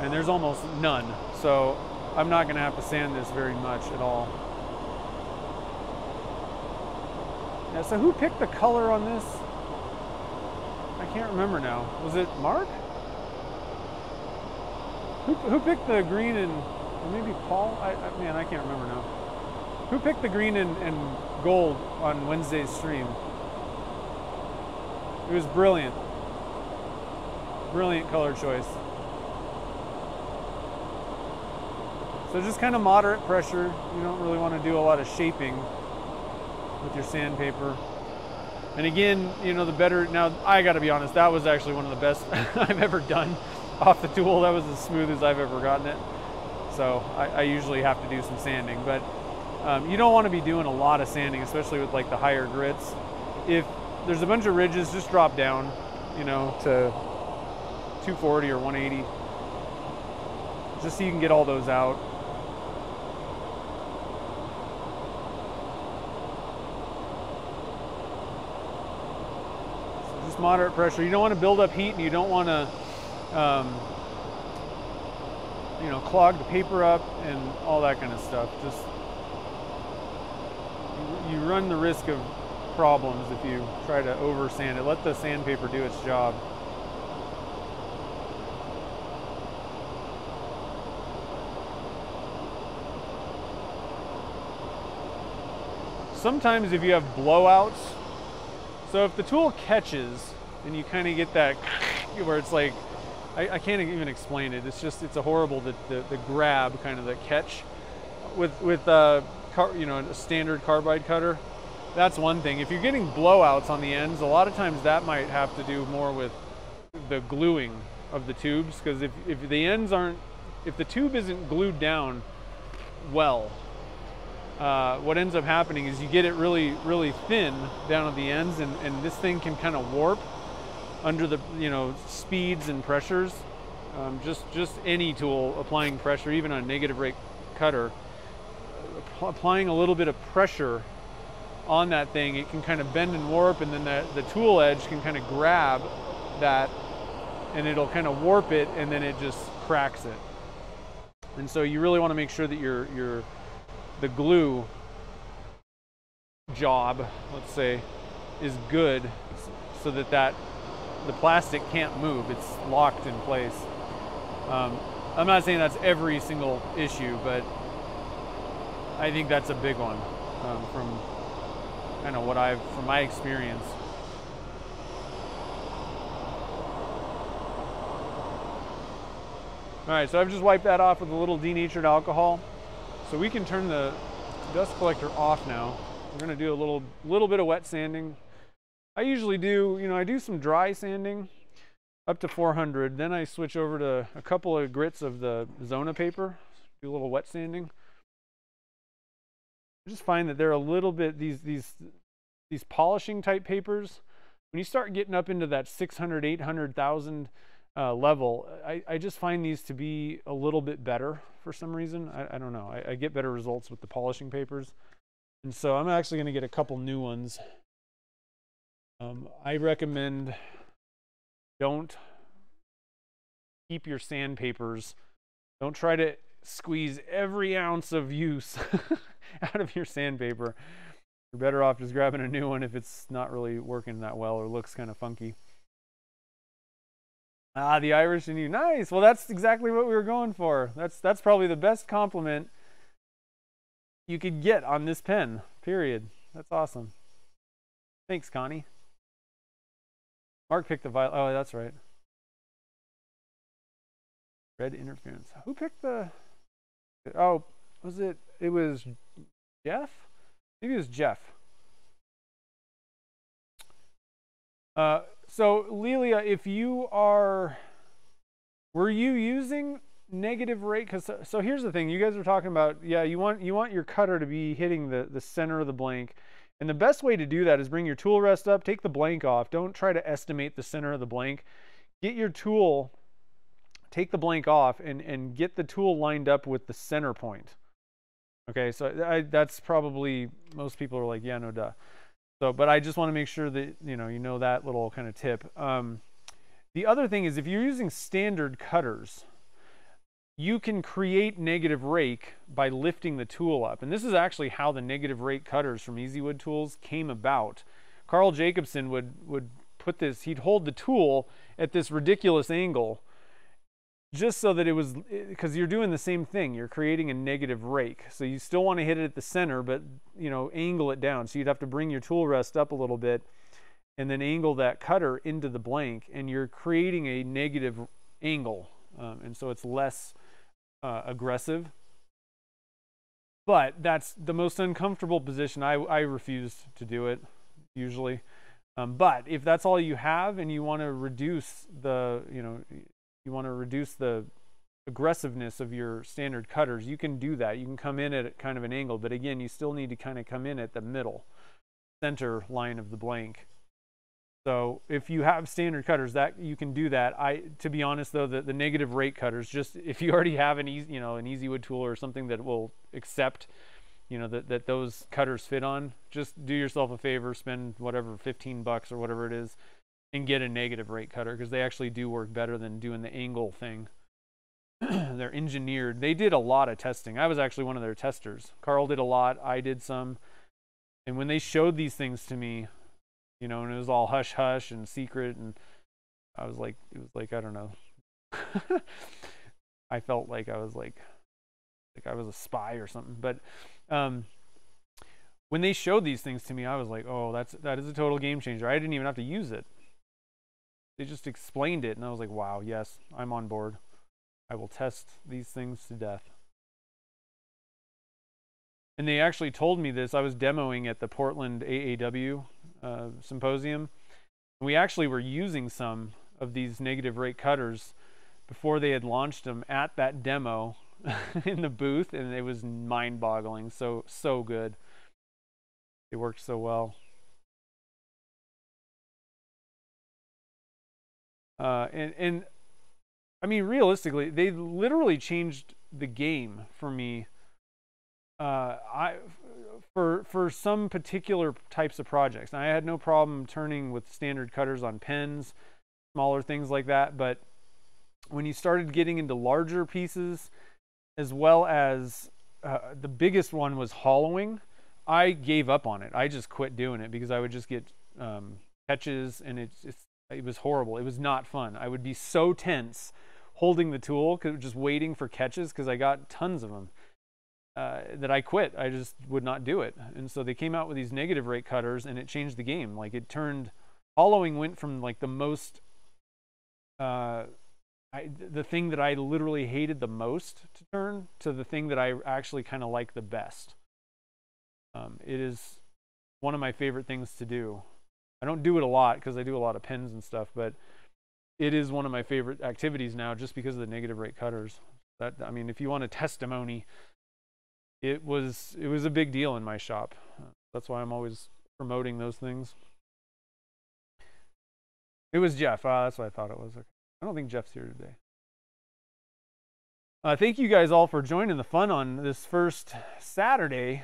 and there's almost none. So I'm not gonna have to sand this very much at all. Yeah, so who picked the color on this? I can't remember now. Was it Mark? Who picked the green and, maybe Paul? Man, I can't remember now. Who picked the green and gold on Wednesday's stream? It was brilliant. Brilliant color choice. So just kind of moderate pressure. You don't really want to do a lot of shaping with your sandpaper. And again, you know, the better, now I gotta be honest, that was actually one of the best I've ever done off the tool. That was as smooth as I've ever gotten it. So I usually have to do some sanding, but you don't want to be doing a lot of sanding, especially with like the higher grits. If there's a bunch of ridges, just drop down, you know, to 240 or 180, just so you can get all those out. just moderate pressure. You don't want to build up heat, and you don't want to, you know, clog the paper up and all that kind of stuff. Just, you run the risk of problems if you try to over sand it. Let the sandpaper do its job. Sometimes if you have blowouts, so if the tool catches and you kind of get that where it's like, I can't even explain it. It's just, it's a horrible, the grab, kind of the catch. With you know, a standard carbide cutter, that's one thing. If you're getting blowouts on the ends, a lot of times that might have to do more with the gluing of the tubes, because if the ends aren't, if the tube isn't glued down well, what ends up happening is you get it really, really thin down at the ends, and this thing can kind of warp under the, you know, speeds and pressures. Just any tool applying pressure, even on a negative rate cutter, applying a little bit of pressure on that thing, it can kind of bend and warp, and then the tool edge can kind of grab that, and it'll kind of warp it, and then it just cracks it. And so you really want to make sure that you're the glue job, let's say, is good, so that the plastic can't move. It's locked in place. I'm not saying that's every single issue, but I think that's a big one, from kind of from my experience. All right, so I've just wiped that off with a little denatured alcohol. So we can turn the dust collector off now. We're gonna do a little bit of wet sanding. I usually do, you know, I do some dry sanding up to 400. Then I switch over to a couple of grits of the Zona paper, do a little wet sanding. I just find that they're a little bit, these polishing type papers, when you start getting up into that 600, 800, 1,000 level, I just find these to be a little bit better for some reason. I don't know. I get better results with the polishing papers. And so I'm actually going to get a couple new ones. I recommend don't keep your sandpapers. Don't try to squeeze every ounce of use out of your sandpaper. You're better off just grabbing a new one if it's not really working that well or looks kind of funky. Ah, the Irish in you. Nice. Well, that's exactly what we were going for. That's probably the best compliment you could get on this pen, period. That's awesome. Thanks, Connie. Mark picked the violet. Oh, that's right. Red interference. Who picked the... Oh, was it... It was Jeff? Maybe it was Jeff. So Lilia, if you are, were you using negative rate? Because so here's the thing, you guys were talking about, yeah, you want your cutter to be hitting the center of the blank, and the best way to do that is bring your tool rest up, take the blank off. Don't try to estimate the center of the blank. Get your tool, take the blank off, and get the tool lined up with the center point. Okay, so that's probably, most people are like, yeah, no duh. So, but I just want to make sure that you know that little kind of tip. The other thing is, if you're using standard cutters, you can create negative rake by lifting the tool up. And this is actually how the negative rake cutters from Easywood Tools came about. Carl Jacobson would put this, he'd hold the tool at this ridiculous angle just so that it was, because you're doing the same thing, you're creating a negative rake. So you still want to hit it at the center, but, you know, angle it down. So you'd have to bring your tool rest up a little bit and then angle that cutter into the blank, and you're creating a negative angle. And so it's less aggressive. But that's the most uncomfortable position. I refuse to do it usually. But if that's all you have and you want to reduce the, you know, you want to reduce the aggressiveness of your standard cutters, you can do that. You can come in at kind of an angle, but again, you still need to kind of come in at the middle, center line of the blank. So if you have standard cutters, that you can do that. To be honest though, the negative rate cutters, just if you already have an Easywood tool or something that will accept, you know, that those cutters fit on, just do yourself a favor, spend whatever $15 or whatever it is and get a negative rate cutter, because they actually do work better than doing the angle thing. They're engineered. They did a lot of testing. I was actually one of their testers. Carl did a lot. I did some. And when they showed these things to me, you know, and it was all hush hush and secret, and I was like, it was like, I don't know. I felt like I was like I was a spy or something. But when they showed these things to me, I was like, oh, that is a total game changer. I didn't even have to use it. They just explained it, and I was like, wow, yes, I'm on board. I will test these things to death. And they actually told me this. I was demoing at the Portland AAW symposium. We actually were using some of these negative rate cutters before they had launched them at that demo in the booth, and it was mind-boggling. So good. It worked so well. And I mean, realistically, they literally changed the game for me. For some particular types of projects. Now, I had no problem turning with standard cutters on pens, smaller things like that. But when you started getting into larger pieces, as well as the biggest one was hollowing, I gave up on it. I just quit doing it because I would just get catches, and it was horrible. It was not fun. I would be so tense holding the tool, just waiting for catches, because I got tons of them, that I quit. I just would not do it. And so they came out with these negative rate cutters, and it changed the game. Like, it turned, hollowing went from like the most, the thing that I literally hated the most to turn, to the thing that I actually kind of like the best. It is one of my favorite things to do. I don't do it a lot because I do a lot of pens and stuff, but it is one of my favorite activities now, just because of the negative rate cutters. That, I mean, if you want a testimony, it was a big deal in my shop. That's why I'm always promoting those things. It was Jeff. That's what I thought it was. Okay. I don't think Jeff's here today. Thank you guys all for joining the fun on this first Saturday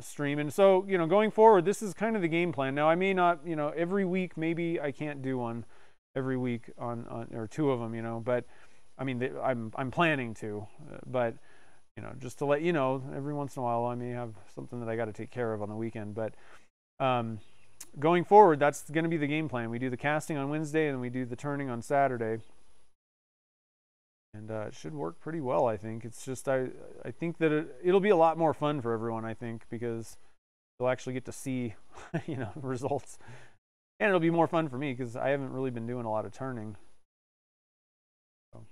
stream. And so, you know, going forward, this is kind of the game plan. Now, I may not, you know, every week, maybe I can't do one every week on or two of them, you know, but I mean, I'm planning to, but you know, just to let you know, every once in a while, I may have something that I got to take care of on the weekend, but, going forward, that's going to be the game plan. We do the casting on Wednesday, and we do the turning on Saturday. And it should work pretty well, I think. It's just, I think that it'll be a lot more fun for everyone, I think, because you'll actually get to see, you know, results. And it'll be more fun for me, because I haven't really been doing a lot of turning. So.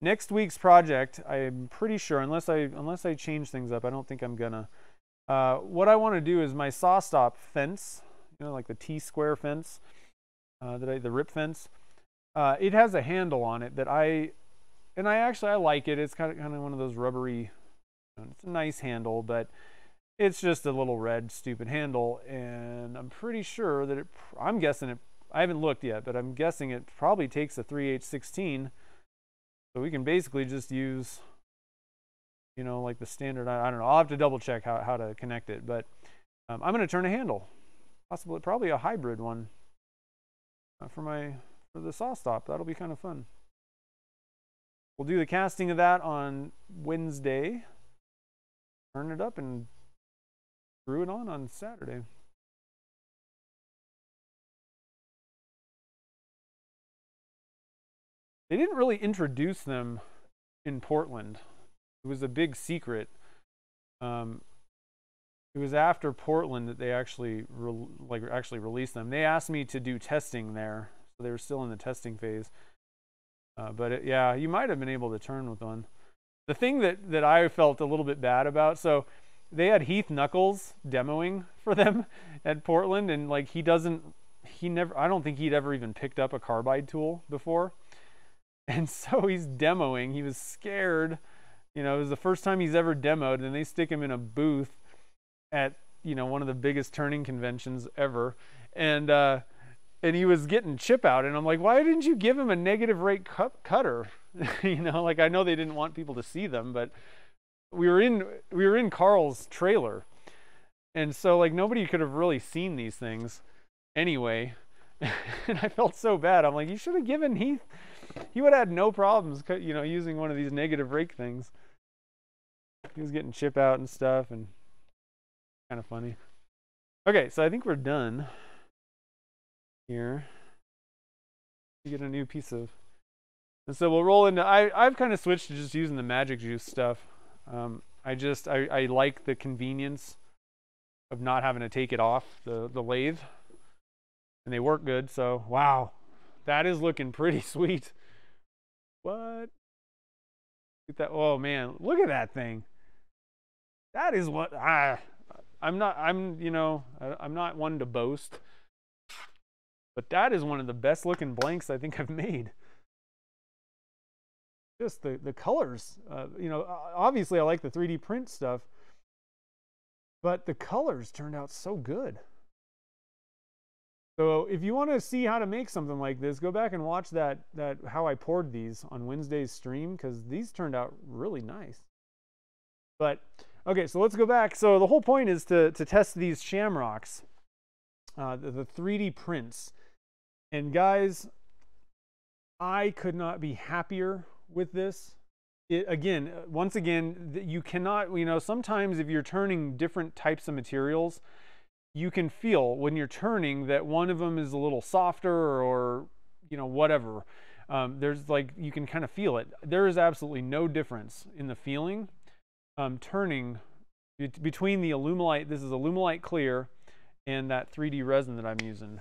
Next week's project, I'm pretty sure, unless I change things up, I don't think I'm going to. What I want to do is my SawStop fence, you know, like the T-square fence, the rip fence. It has a handle on it that I like it. It's kind of one of those rubbery, you know, it's a nice handle, but it's just a little red, stupid handle. And I'm pretty sure that I'm guessing it, I haven't looked yet, but I'm guessing it probably takes a 3/8 16. So we can basically just use, you know, like the standard, I don't know, I'll have to double check how to connect it, but I'm going to turn a handle, possibly, probably a hybrid one for the SawStop. That'll be kind of fun. We'll do the casting of that on Wednesday, turn it up, and screw it on Saturday. They didn't really introduce them in Portland. It was a big secret. It was after Portland that they actually released them. They asked me to do testing there, so they were still in the testing phase. But it, yeah, you might have been able to turn with one. The thing that I felt a little bit bad about, so they had Heath Knuckles demoing for them at Portland, and like I don't think he'd ever even picked up a carbide tool before, and so he's demoing. He was scared, you know. It was the first time he's ever demoed, and they stick him in a booth at, you know, one of the biggest turning conventions ever, and he was getting chip out, and I'm like, why didn't you give him a negative rate cutter? You know, like, I know they didn't want people to see them, but we were in Carl's trailer, and so like nobody could have really seen these things anyway. And I felt so bad. I'm like, you should have given Heath. He would have had no problems, you know, using one of these negative rake things. He was getting chip out and stuff, and kind of funny. Okay, so I think we're done here. You get a new piece of, and so we'll roll into. I've kind of switched to just using the Magic Juice stuff. I like the convenience of not having to take it off the lathe, and they work good. So wow, that is looking pretty sweet. What? Get that! Oh man, look at that thing. That is what I'm not one to boast, but that is one of the best looking blanks I think I've made. Just the colors, you know, obviously I like the 3D print stuff, but the colors turned out so good. So if you want to see how to make something like this, go back and watch that how I poured these on Wednesday's stream, because these turned out really nice. But okay, so let's go back. So the whole point is to test these shamrocks, the 3D prints. And guys, I could not be happier with this. Once again, you cannot, you know, sometimes if you're turning different types of materials, you can feel when you're turning that one of them is a little softer or, you know, whatever. There's like, you can kind of feel it. There is absolutely no difference in the feeling. Turning between the Alumilite, this is Alumilite clear, and that 3D resin that I'm using.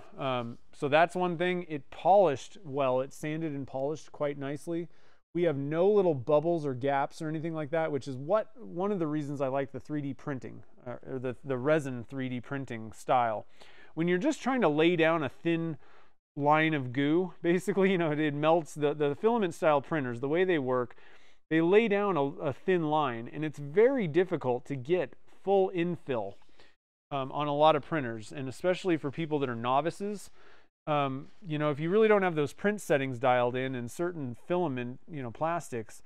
So that's one thing. It polished well. It sanded and polished quite nicely. We have no little bubbles or gaps or anything like that, which is one of the reasons I like the 3D printing, or the resin 3D printing style. When you're just trying to lay down a thin line of goo, basically, you know, it melts. The filament style printers, the way they work, they lay down a thin line, and it's very difficult to get full infill on a lot of printers, and especially for people that are novices. You know, if you really don't have those print settings dialed in, and certain filament, you know, plastics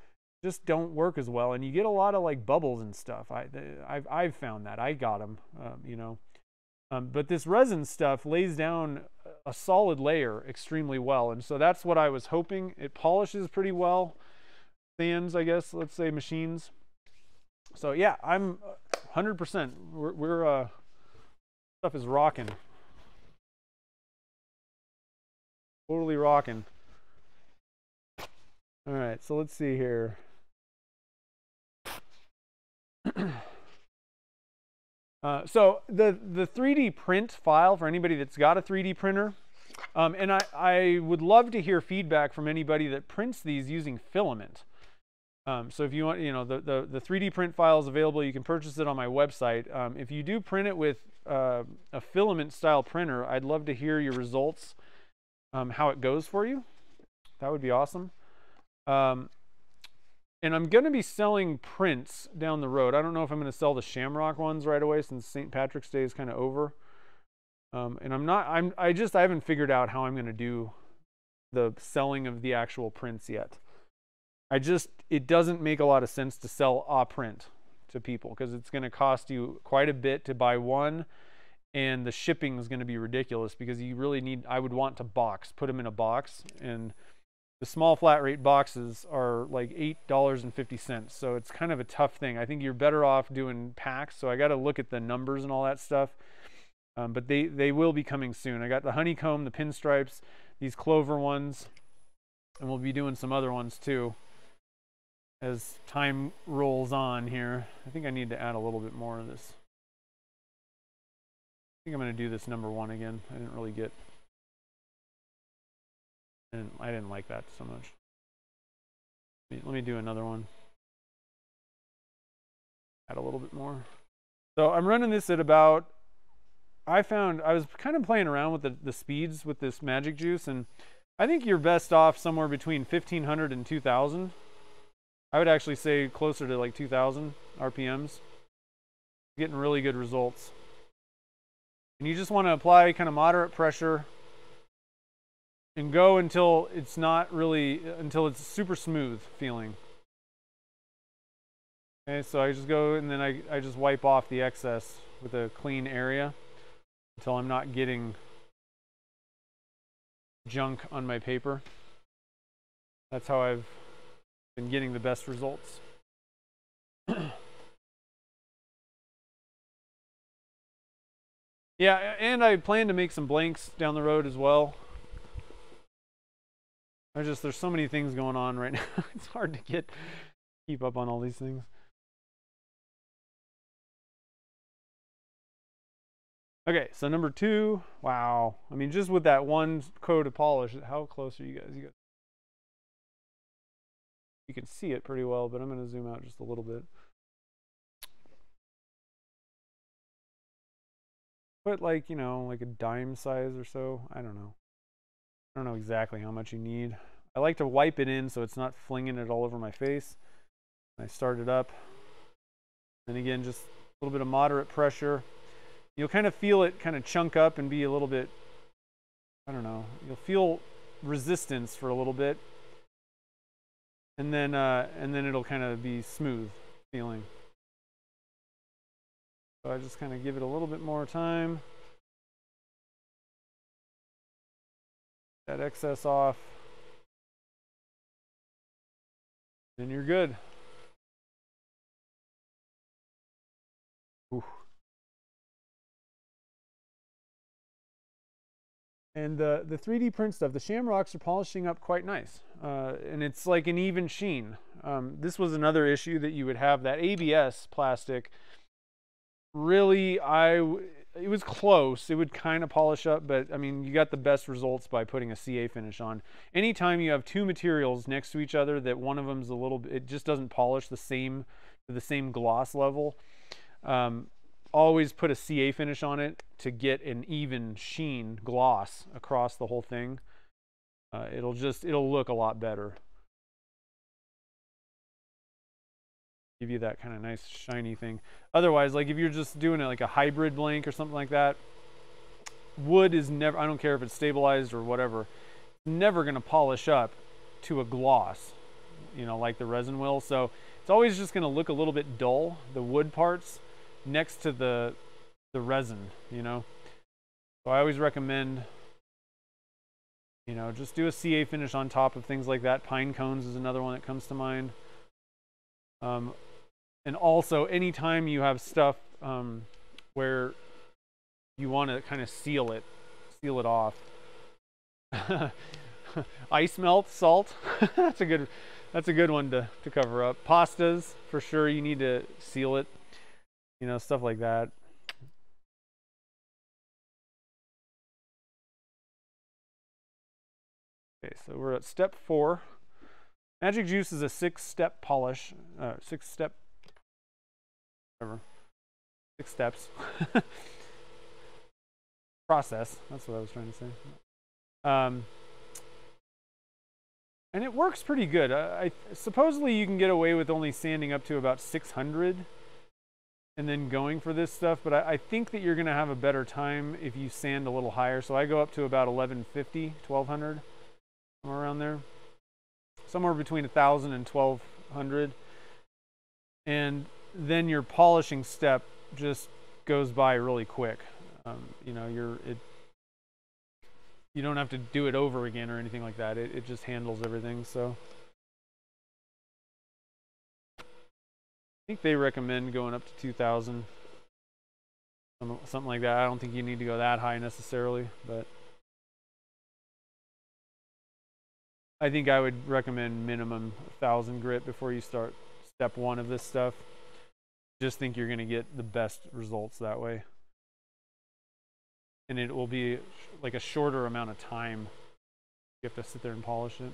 just don't work as well, and you get a lot of like bubbles and stuff. I've found that. I got them, you know. But this resin stuff lays down a solid layer extremely well, and so that's what I was hoping. It polishes pretty well. Sands, I guess, let's say machines. So yeah, I'm 100%. We're stuff is rocking, totally rocking. All right, so let's see here. So the 3D print file, for anybody that's got a 3D printer. And I would love to hear feedback from anybody that prints these using filament. So if you want, you know, the 3D print file is available. You can purchase it on my website. If you do print it with a filament style printer, I'd love to hear your results, how it goes for you. That would be awesome. And I'm going to be selling prints down the road. I don't know if I'm going to sell the Shamrock ones right away, since St. Patrick's Day is kind of over. And I haven't figured out how I'm going to do the selling of the actual prints yet. It doesn't make a lot of sense to sell a print to people, because it's going to cost you quite a bit to buy one, and the shipping is going to be ridiculous, because you really need, I would want to box, put them in a box, and the small flat rate boxes are like $8.50. So it's kind of a tough thing. I think you're better off doing packs. So I got to look at the numbers and all that stuff. But they will be coming soon. I got the honeycomb, the pinstripes, these clover ones, and we'll be doing some other ones too as time rolls on here. I think I need to add a little bit more of this. I think I'm going to do this number one again. I didn't really get... and I didn't like that so much. Let me do another one. Add a little bit more. So I'm running this at about... I was kind of playing around with the speeds with this Magic Juice, and I think you're best off somewhere between 1,500 and 2,000. I would actually say closer to like 2,000 RPMs. Getting really good results. And you just want to apply kind of moderate pressure and go until it's not really, until it's super smooth feeling. Okay, so I just go, and then I just wipe off the excess with a clean area until I'm not getting junk on my paper. That's how I've been getting the best results. Yeah, and I plan to make some blanks down the road as well. There's so many things going on right now. It's hard to keep up on all these things. Okay, so number 2, wow. I mean, just with that one coat of polish, how close are you guys? You can see it pretty well, but I'm gonna zoom out just a little bit. Put like, you know, like a dime size or so. I don't know exactly how much you need. I like to wipe it in so it's not flinging it all over my face. I start it up. And again, just a little bit of moderate pressure. You'll kind of feel it kind of chunk up and be a little bit, you'll feel resistance for a little bit. And then it'll kind of be smooth feeling. So I just kind of give it a little bit more time. That excess off. Then you're good. Ooh. And the 3D print stuff, the shamrocks are polishing up quite nice. And it's like an even sheen. This was another issue that you would have. That ABS plastic, really, it was close. It would kind of polish up, but I mean, you got the best results by putting a CA finish on. Anytime you have two materials next to each other that one of them's a little bit, it just doesn't polish the same to the same gloss level. Always put a CA finish on it to get an even sheen gloss across the whole thing. It'll look a lot better. Give you that kind of nice shiny thing. Otherwise, like if you're just doing it like a hybrid blank or something like that, wood is never, I don't care if it's stabilized or whatever, never gonna polish up to a gloss, you know, like the resin will. So it's always just gonna look a little bit dull, the wood parts next to the resin, you know. So I always recommend, you know, just do a CA finish on top of things like that. Pine cones is another one that comes to mind. And also, anytime you have stuff where you want to kind of seal it off. Ice melt, salt. that's a good one to cover up. Pastas, for sure, you need to seal it. You know, stuff like that. Okay, so we're at step 4. Magic Juice is a 6-step polish, 6-step, whatever, 6 steps process. That's what I was trying to say. And it works pretty good. Supposedly you can get away with only sanding up to about 600 and then going for this stuff, but I think that you're gonna have a better time if you sand a little higher. So I go up to about 1150, 1200, somewhere around there. Somewhere between 1,000 and 1,200. And then your polishing step just goes by really quick. You know, you don't have to do it over again or anything like that. It just handles everything, so. I think they recommend going up to 2,000, something like that. I don't think you need to go that high necessarily, but I think I would recommend minimum 1,000 grit before you start step 1 of this stuff. Just think you're gonna get the best results that way. And it will be like a shorter amount of time. You have to sit there and polish it.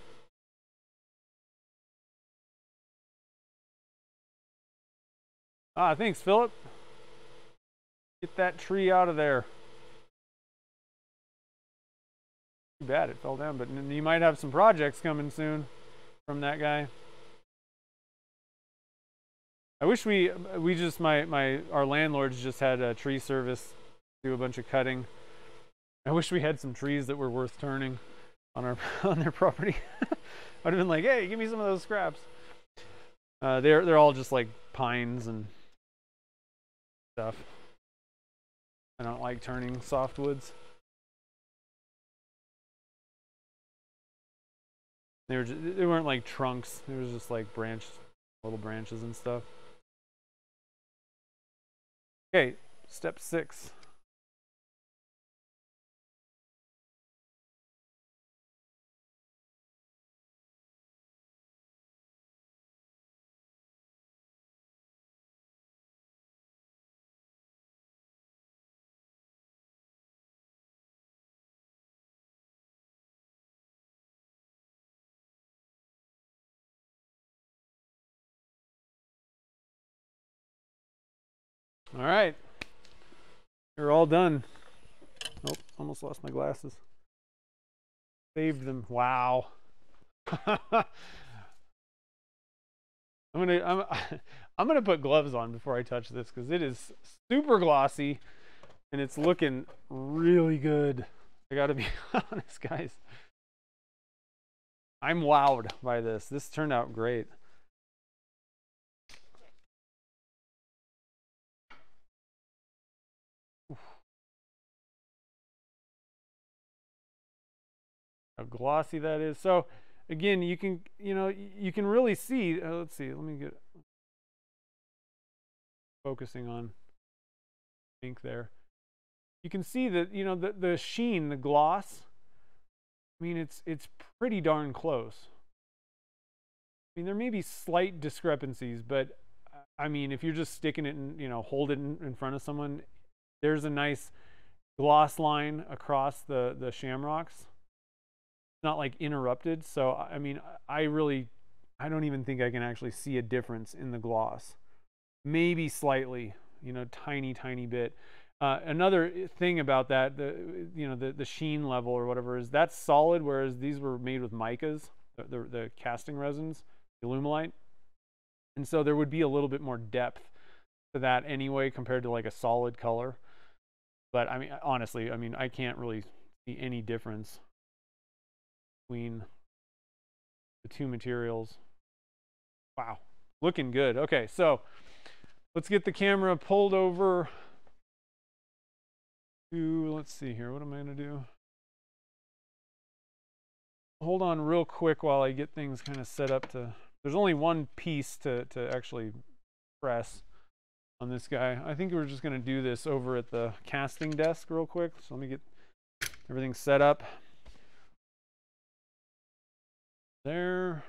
Ah, thanks, Philip. Get that tree out of there. Too bad it fell down, but you might have some projects coming soon from that guy. I wish we just, our landlords just had a tree service, do a bunch of cutting. I wish we had some trees that were worth turning on their property. I'd have been like, hey, give me some of those scraps. They're all just like pines and stuff. I don't like turning softwoods. They weren't like trunks. They were just like little branches and stuff. Okay, step 6. All right, you're all done. Oh, almost lost my glasses. Saved them. Wow. I'm gonna put gloves on before I touch this because it is super glossy and it's looking really good. I gotta be honest, guys. I'm wowed by this. This turned out great. How glossy that is. So again, you can, you know, you can really see, let's see, let me get focusing on pink there. You can see that, you know, the sheen, the gloss, I mean, it's pretty darn close. I mean, there may be slight discrepancies, but I mean, if you're just sticking it and, you know, hold it in front of someone, there's a nice gloss line across the shamrocks. Not like interrupted. So I mean, I don't even think I can actually see a difference in the gloss. Maybe slightly, you know, tiny bit. Another thing about that, the sheen level or whatever, is that's solid, whereas these were made with micas, the casting resins, the Alumilite, and so there would be a little bit more depth to that anyway compared to like a solid color. But I mean, honestly, I mean, I can't really see any difference between the two materials. Wow, looking good. Okay, so let's get the camera pulled over to, let's see here, what am I gonna do? Hold on real quick while I get things kind of set up to, there's only one piece to actually press on this guy. I think we're just gonna do this over at the casting desk real quick. So let me get everything set up. There,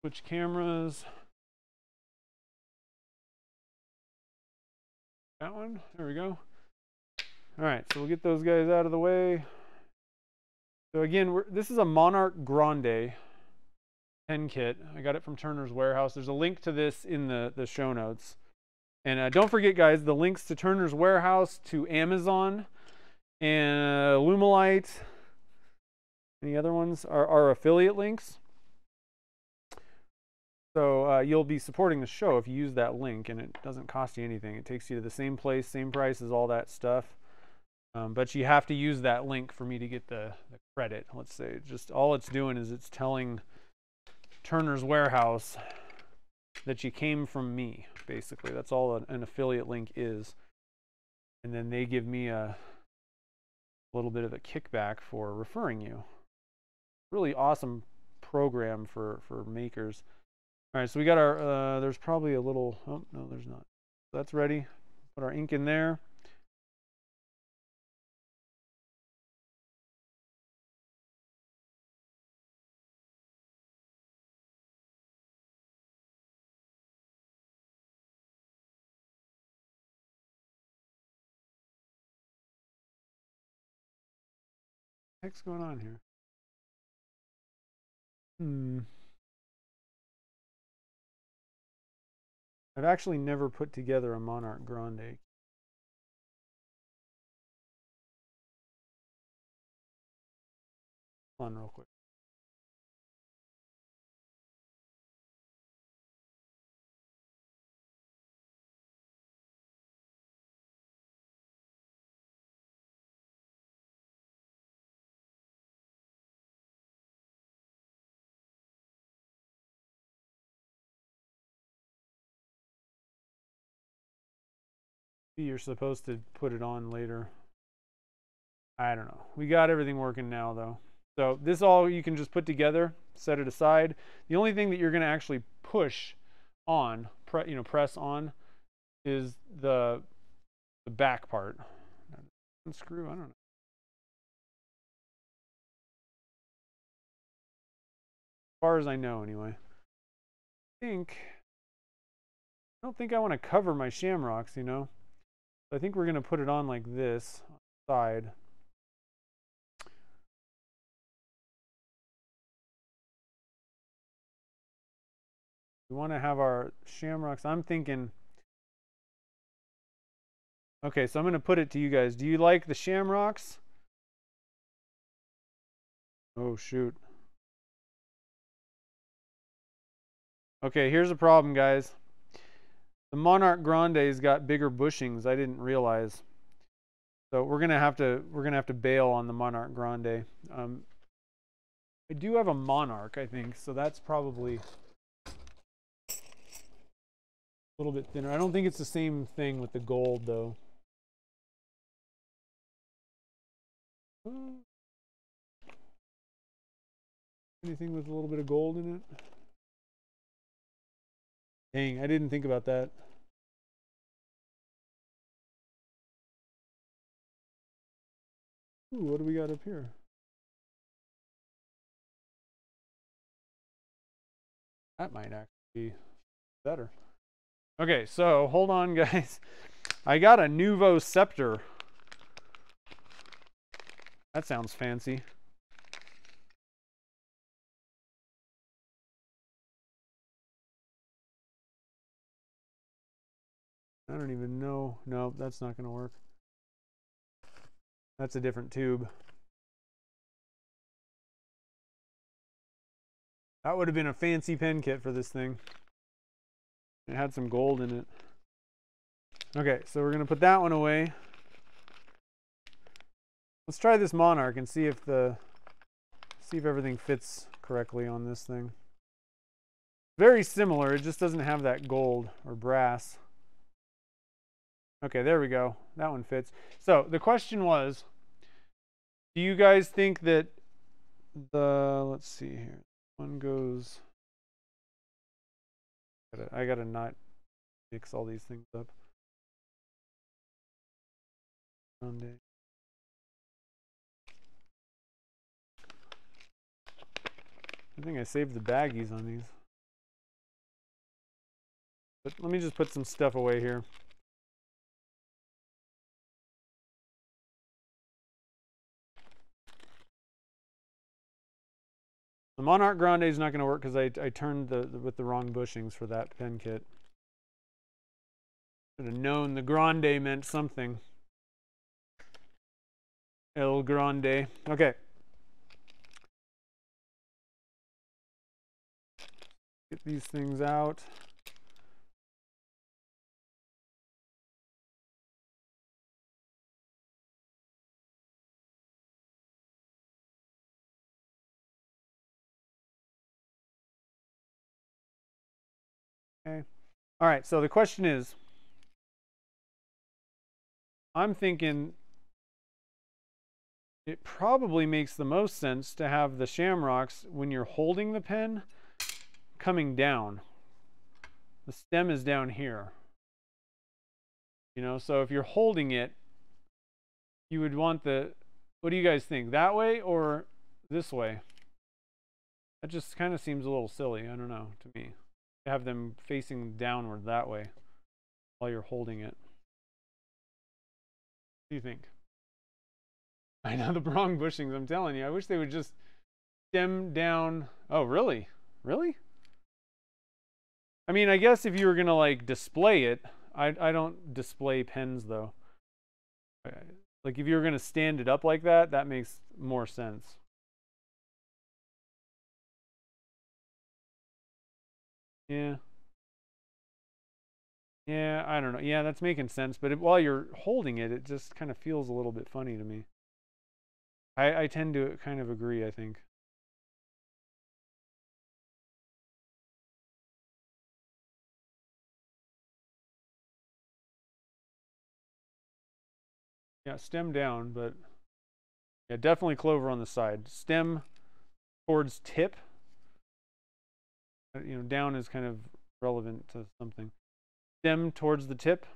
switch cameras. That one, there we go. All right, so we'll get those guys out of the way. So again, this is a Monarch Grande Pen Kit. I got it from Turner's Warehouse. There's a link to this in the show notes. And don't forget, guys, the links to Turner's Warehouse, to Amazon, and Alumilite, any other ones are affiliate links. So you'll be supporting the show if you use that link, and it doesn't cost you anything. It takes you to the same place, same price as all that stuff. But you have to use that link for me to get the credit. Let's say, just all it's doing is it's telling Turner's Warehouse that you came from me, basically. That's all an affiliate link is. And then they give me a little bit of a kickback for referring you. Really awesome program for makers. All right, so we got our, there's probably a little, oh, no, there's not. That's ready. Put our ink in there. What the heck's going on here? I've actually never put together a Monarch Grande. Hold on real quick. You're supposed to put it on later. I don't know. We got everything working now though. So this all you can just put together. set it aside. The only thing that you're going to actually push on, press on, is the back part. Unscrew, I don't know. As far as I know, anyway. I don't think I want to cover my shamrocks, you know. So I think we're going to put it on like this on the side. We want to have our shamrocks. I'm thinking, okay, so I'm going to put it to you guys. Do you like the shamrocks? Oh, shoot. Okay, here's the problem, guys. The Monarch Grande's got bigger bushings. I didn't realize. So we're gonna have to bail on the Monarch Grande. I do have a Monarch, I think, so that's probably a little bit thinner. I don't think it's the same thing with the gold, though. Anything with a little bit of gold in it? Dang, I didn't think about that. Ooh, what do we got up here? That might actually be better. Okay, so hold on, guys. I got a Nuvo Scepter. That sounds fancy. I don't even know. No, that's not going to work. That's a different tube. That would have been a fancy pen kit for this thing. It had some gold in it. Okay, so we're going to put that one away. Let's try this Monarch and see if everything fits correctly on this thing. Very similar, it just doesn't have that gold or brass. Okay, there we go. That one fits. So the question was, do you guys think that the, let's see here. One goes, I gotta not mix all these things up. Someday. I think I saved the baggies on these. But let me just put some stuff away here. The Monarch Grande is not going to work because I turned with the wrong bushings for that pen kit. Should have known the Grande meant something. El Grande. Okay. Get these things out. Okay. All right, so the question is, I'm thinking it probably makes the most sense to have the shamrocks when you're holding the pen coming down. The stem is down here. You know, so if you're holding it, you would want the, what do you guys think? That way or this way? That just kind of seems a little silly, I don't know, to me. Have them facing downward that way while you're holding it. What do you think? I know the wrong bushings, I'm telling you. I wish they would just stem down. Oh, really? Really? I mean, I guess if you were gonna like display it, I don't display pens though. Like if you were gonna stand it up like that, that makes more sense. Yeah. Yeah, I don't know. Yeah, that's making sense. But while you're holding it, it just kind of feels a little bit funny to me. I tend to kind of agree, I think. Yeah, stem down, but yeah, definitely clover on the side. Stem towards tip. you know, down is kind of relevant to something. Stem towards the tip.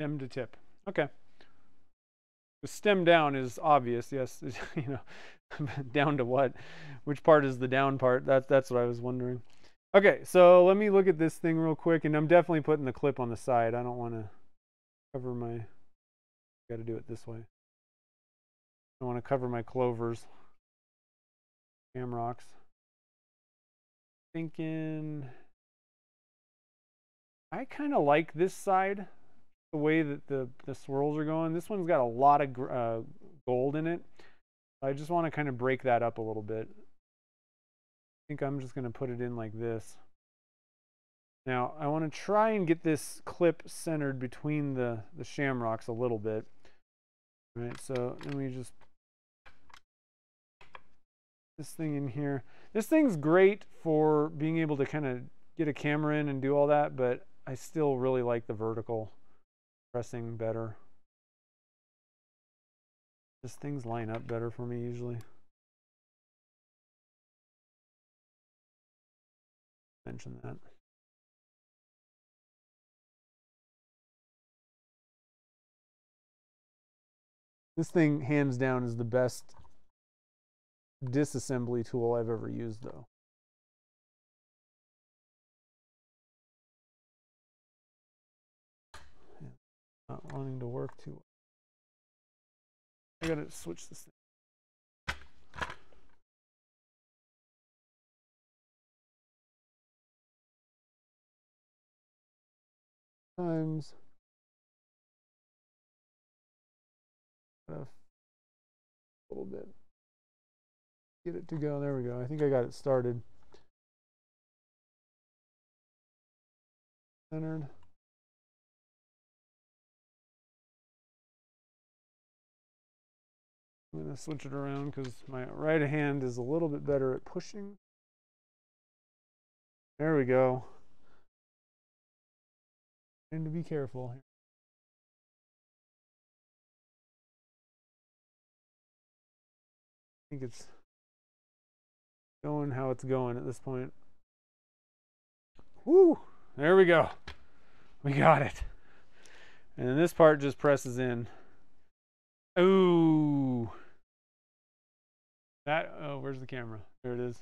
Stem to tip. Okay. The stem down is obvious, yes. You know, down to what? Which part is the down part? That's what I was wondering. Okay, so let me look at this thing real quick, and I'm definitely putting the clip on the side. I don't want to cover my... Got to do it this way. I want to cover my clovers. Shamrocks. Thinking... I kind of like this side. The way that the swirls are going. This one's got a lot of gold in it. I just want to kind of break that up a little bit. I think I'm just going to put it in like this. Now I want to try and get this clip centered between the shamrocks a little bit. All right, so let me just this thing in here. This thing's great for being able to kind of get a camera in and do all that, but I still really like the vertical pressing better. Just things line up better for me usually. Mention that. This thing, hands down, is the best disassembly tool I've ever used though. Not wanting to work too well. I gotta switch this thing. Times. A little bit. Get it to go. There we go. I think I got it started. Centered. I'm going to switch it around because my right hand is a little bit better at pushing. There we go. And to be careful here. I think it's going how it's going at this point. Woo! There we go. We got it. And then this part just presses in. Ooh. That, oh, where's the camera? There it is.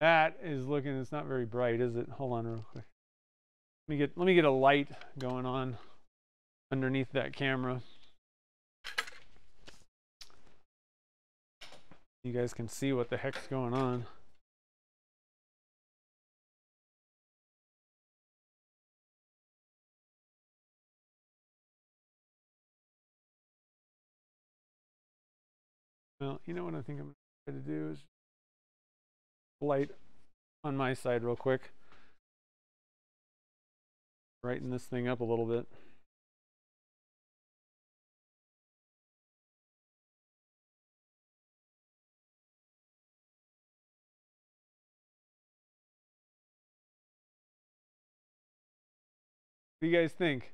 That is looking, it's not very bright, is it? Hold on real quick. Let me get a light going on underneath that camera. You guys can see what the heck's going on. Well, you know what I think I'm going to do is light on my side real quick. Brighten this thing up a little bit. What do you guys think?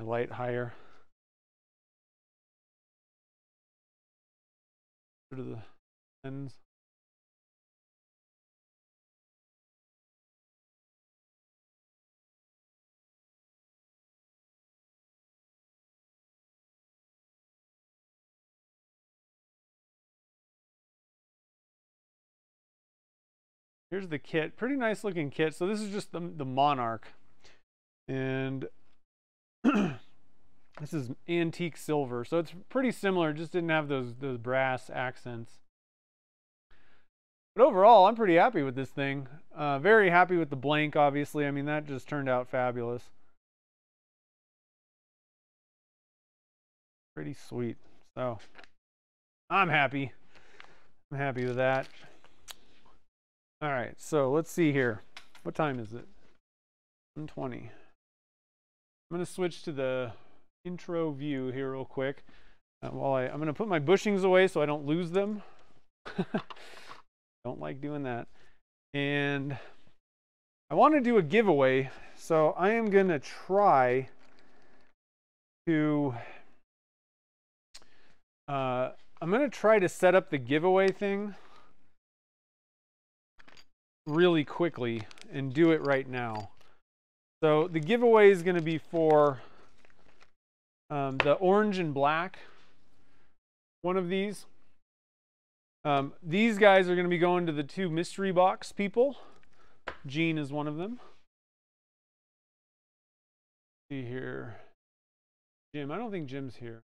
A light higher. To the lens. Here's the kit, pretty nice looking kit. So this is just the Monarch, and this is antique silver, so it's pretty similar, just didn't have those brass accents. But overall, I'm pretty happy with this thing. Very happy with the blank, obviously. I mean, that just turned out fabulous. Pretty sweet. So, I'm happy. I'm happy with that. All right, so let's see here. What time is it? 1:20. I'm gonna switch to the intro view here real quick. I'm gonna put my bushings away so I don't lose them. Don't like doing that. And I want to do a giveaway, so I am gonna try to I'm gonna try to set up the giveaway thing really quickly and do it right now. So the giveaway is going to be for the orange and black, one of these. These guys are going to be going to the two mystery box people. Gene is one of them. See here. Jim, I don't think Jim's here.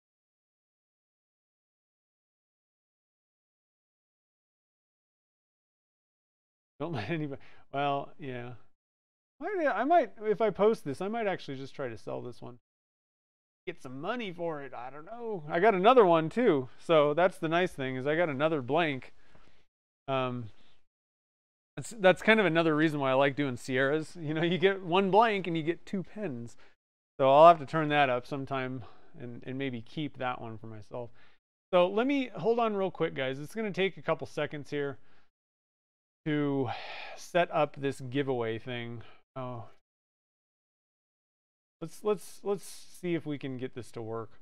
Don't let anybody, well, yeah. I might, if I post this, I might actually just try to sell this one. Get some money for it, I don't know. I got another one too, so that's the nice thing, is I got another blank. That's kind of another reason why I like doing Sierras. You know, you get one blank and you get two pens. So I'll have to turn that up sometime and maybe keep that one for myself. So let me, hold on real quick, guys. It's gonna take a couple seconds here to set up this giveaway thing. Oh, let's see if we can get this to work.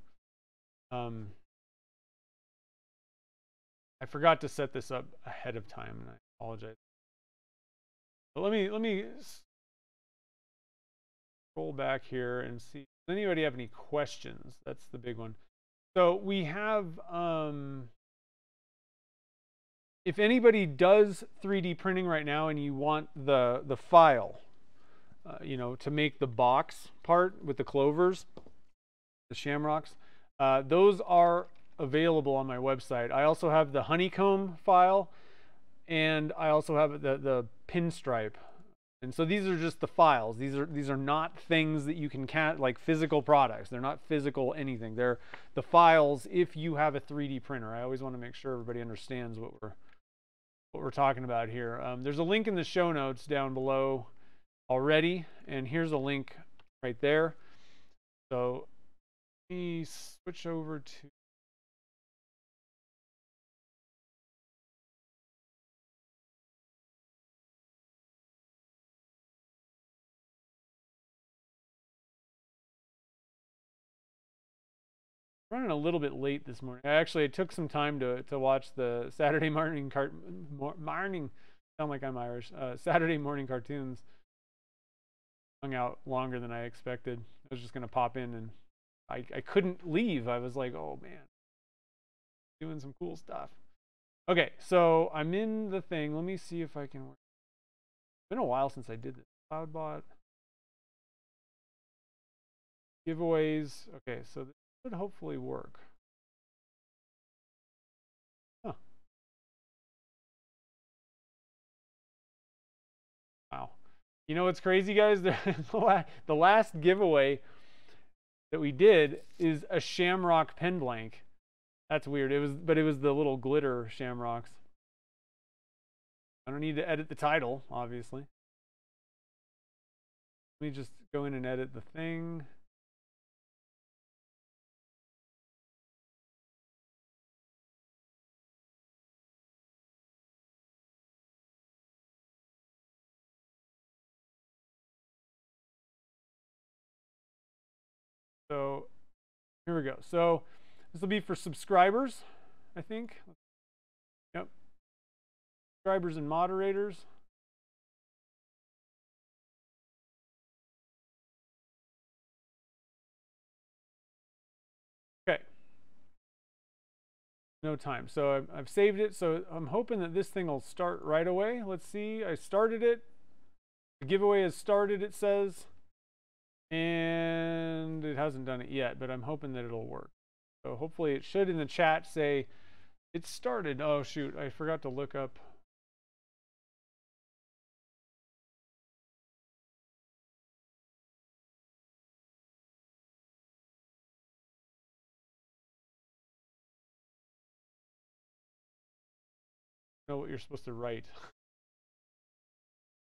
I forgot to set this up ahead of time, and I apologize. But let me scroll back here and see. Does anybody have any questions? That's the big one. So we have. If anybody does 3D printing right now and you want the file, you know, to make the box part with the clovers, the shamrocks, those are available on my website. I also have the honeycomb file, and I also have the pinstripe. And so these are just the files. These are not things that you can like physical products. They're not physical anything. They're the files if you have a 3D printer. I always want to make sure everybody understands what we're talking about here. There's a link in the show notes down below already, and here's a link right there. So let me switch over to running a little bit late this morning. I took some time to watch the Saturday morning sound like I'm Irish. Saturday morning cartoons. Hung out longer than I expected. I was just gonna pop in, and I couldn't leave. I was like, oh man, doing some cool stuff. Okay, so I'm in the thing. Let me see if I can work. It's been a while since I did this. CloudBot giveaways. Okay, so this would hopefully work. Huh. Wow. You know what's crazy, guys? The last giveaway that we did is a Shamrock pen blank. That's weird. It was the little glitter Shamrocks. I don't need to edit the title, obviously. Let me just go in and edit the thing. So here we go. So this will be for subscribers, I think. Yep. Subscribers and moderators. Okay. No time. So I've saved it. So I'm hoping that this thing will start right away. Let's see. I started it. The giveaway has started, it says. And it hasn't done it yet, but I'm hoping that it'll work. So hopefully it should. In the chat say it started. Oh shoot, I forgot to look up. know what you're supposed to write.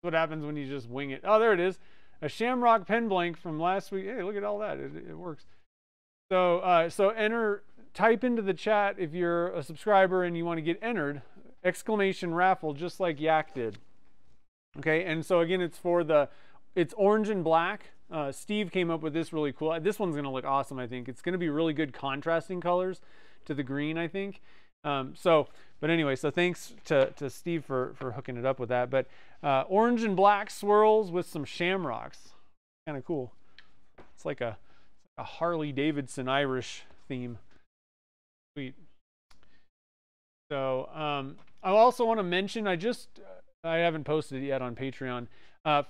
What happens when you just wing it. Oh, there it is. A Shamrock pen blank from last week. Hey, look at all that. It works. So, type into the chat if you're a subscriber and you want to get entered, exclamation raffle, just like Yak did. Okay, and so again, it's for the, it's orange and black. Steve came up with this really cool. This one's going to look awesome, I think. It's going to be really good contrasting colors to the green, I think. But anyway, so thanks to Steve for hooking it up with that. But orange and black swirls with some shamrocks. Kind of cool. It's like a Harley Davidson Irish theme. Sweet. So I also want to mention, I haven't posted it yet on Patreon.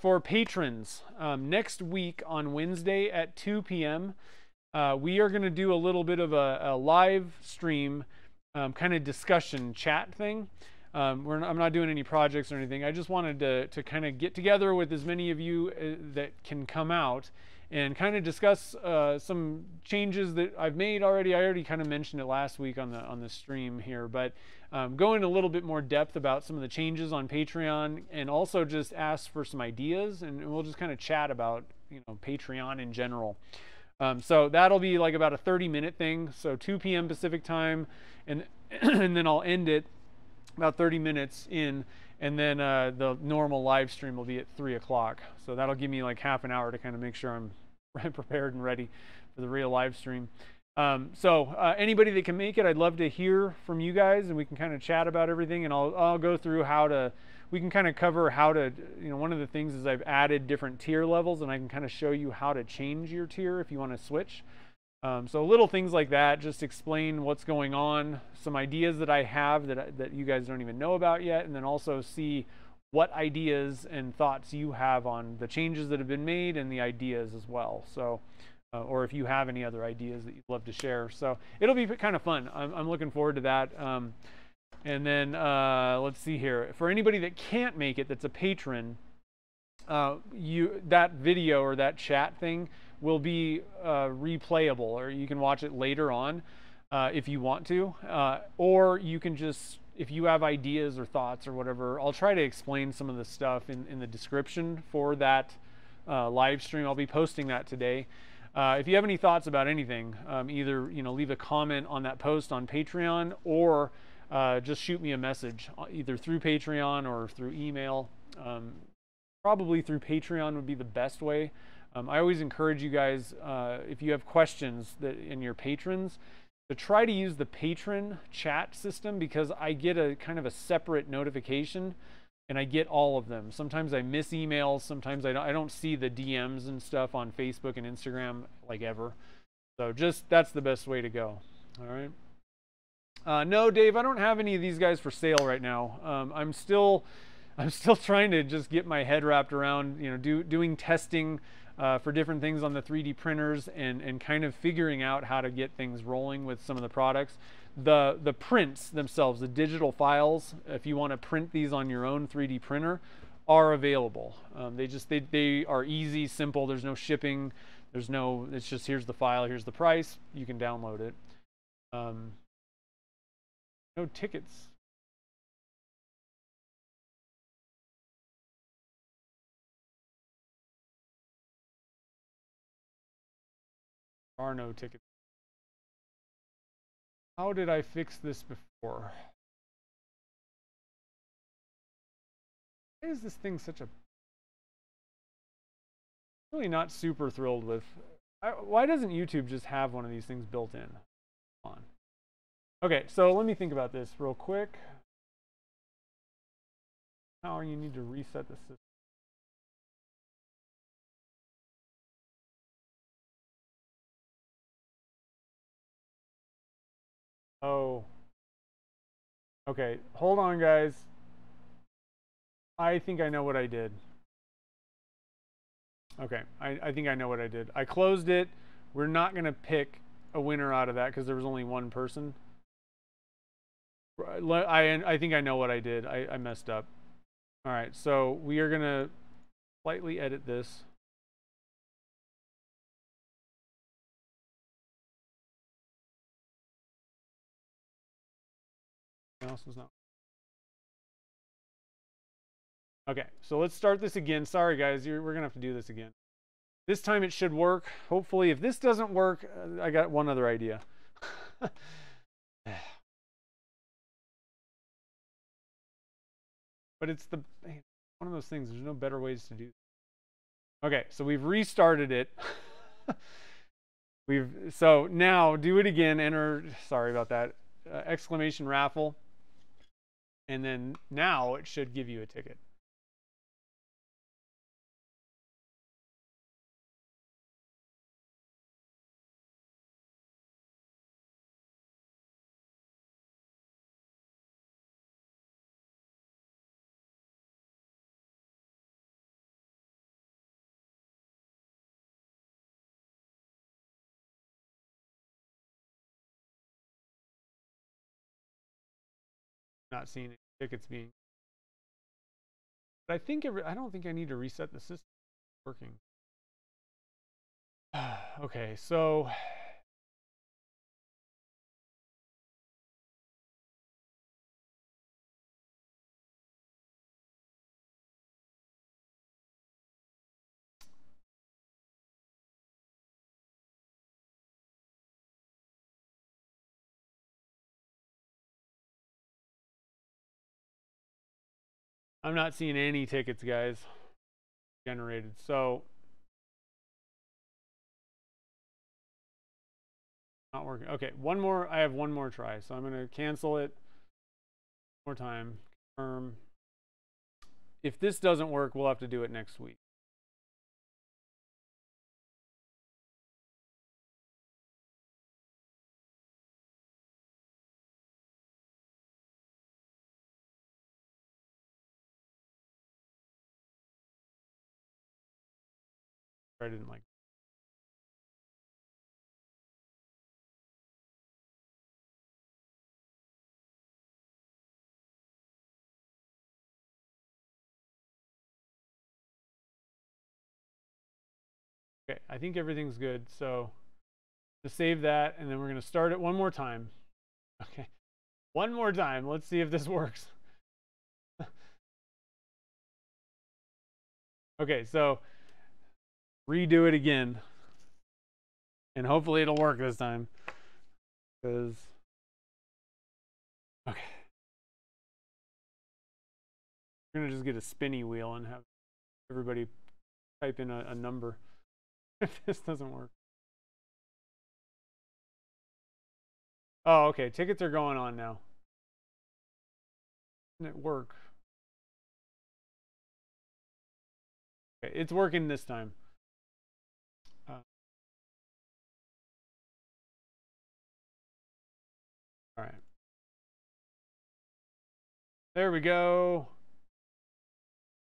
For patrons, next week on Wednesday at 2 p.m., we are going to do a little bit of a live stream kind of discussion chat thing. I'm not doing any projects or anything. I just wanted to kind of get together with as many of you that can come out and kind of discuss some changes that I've made already. I already kind of mentioned it last week on the stream here, but go into a little bit more depth about some of the changes on Patreon and also just ask for some ideas, and we'll just kind of chat about, you know, Patreon in general. So that'll be like about a 30-minute thing. So 2 p.m. Pacific time, and then I'll end it about 30 minutes in, and then the normal live stream will be at 3 o'clock. So that'll give me like half an hour to kind of make sure I'm prepared and ready for the real live stream. Anybody that can make it, I'd love to hear from you guys, and we can kind of chat about everything, and I'll go through how to, we can kind of cover how to, you know, one of the things is I've added different tier levels, and I can kind of show you how to change your tier if you want to switch. So little things like that, just explain what's going on, some ideas that I have that you guys don't even know about yet, and then also see what ideas and thoughts you have on the changes that have been made and the ideas as well. So, or if you have any other ideas that you'd love to share. So it'll be kind of fun. I'm looking forward to that. Let's see here. For anybody that can't make it, that's a patron, that video or that chat thing will be replayable, or you can watch it later on if you want to, or you can just, if you have ideas or thoughts or whatever, I'll try to explain some of the stuff in the description for that live stream. I'll be posting that today. If you have any thoughts about anything, either, you know, leave a comment on that post on Patreon, or just shoot me a message either through Patreon or through email. Probably through Patreon would be the best way. I always encourage you guys, if you have questions in your patrons, to try to use the patron chat system, because I get a kind of a separate notification and I get all of them. Sometimes I miss emails. Sometimes I don't see the DMs and stuff on Facebook and Instagram like ever. So just, that's the best way to go. All right. No, Dave, I don't have any of these guys for sale right now. I'm still trying to just get my head wrapped around, you know, doing testing for different things on the 3D printers and kind of figuring out how to get things rolling with some of the products. The prints themselves, the digital files, if you want to print these on your own 3D printer, are available. They are easy, simple. There's no shipping. It's just, here's the file, here's the price. You can download it. No tickets. There are no tickets. How did I fix this before? Why is this thing such a... I'm really not super thrilled with... Why doesn't YouTube just have one of these things built in? Come on. Okay, so let me think about this real quick. How you need to reset the system. Oh, okay, hold on guys. I think I know what I did. Okay, I think I know what I did. I closed it. We're not gonna pick a winner out of that because there was only one person. I think I know what I did. I messed up. All right, so we are gonna slightly edit this. Else was not. Okay, so let's start this again. Sorry guys, we're gonna have to do this again. This time it should work. Hopefully, if this doesn't work, I got one other idea. But it's the one of those things, there's no better ways to do this. Okay, so we've restarted it. So now do it again, enter, sorry about that, exclamation raffle. And then now it should give you a ticket. Not seeing any tickets being, but I think I don't think I need to reset the system. It's working. Okay, so I'm not seeing any tickets, guys, generated. So, not working. Okay, one more. I have one more try. So I'm going to cancel it one more time. Confirm. If this doesn't work, we'll have to do it next week. I didn't like. Okay, I think everything's good. So to save that, and then we're going to start it one more time. Okay, one more time. Let's see if this works. Okay, so redo it again, and hopefully it'll work this time, because okay, we're gonna just get a spinny wheel and have everybody type in a number if this doesn't work. Oh, okay, tickets are going on now. Didn't it work? Okay, it's working this time. All right. There we go.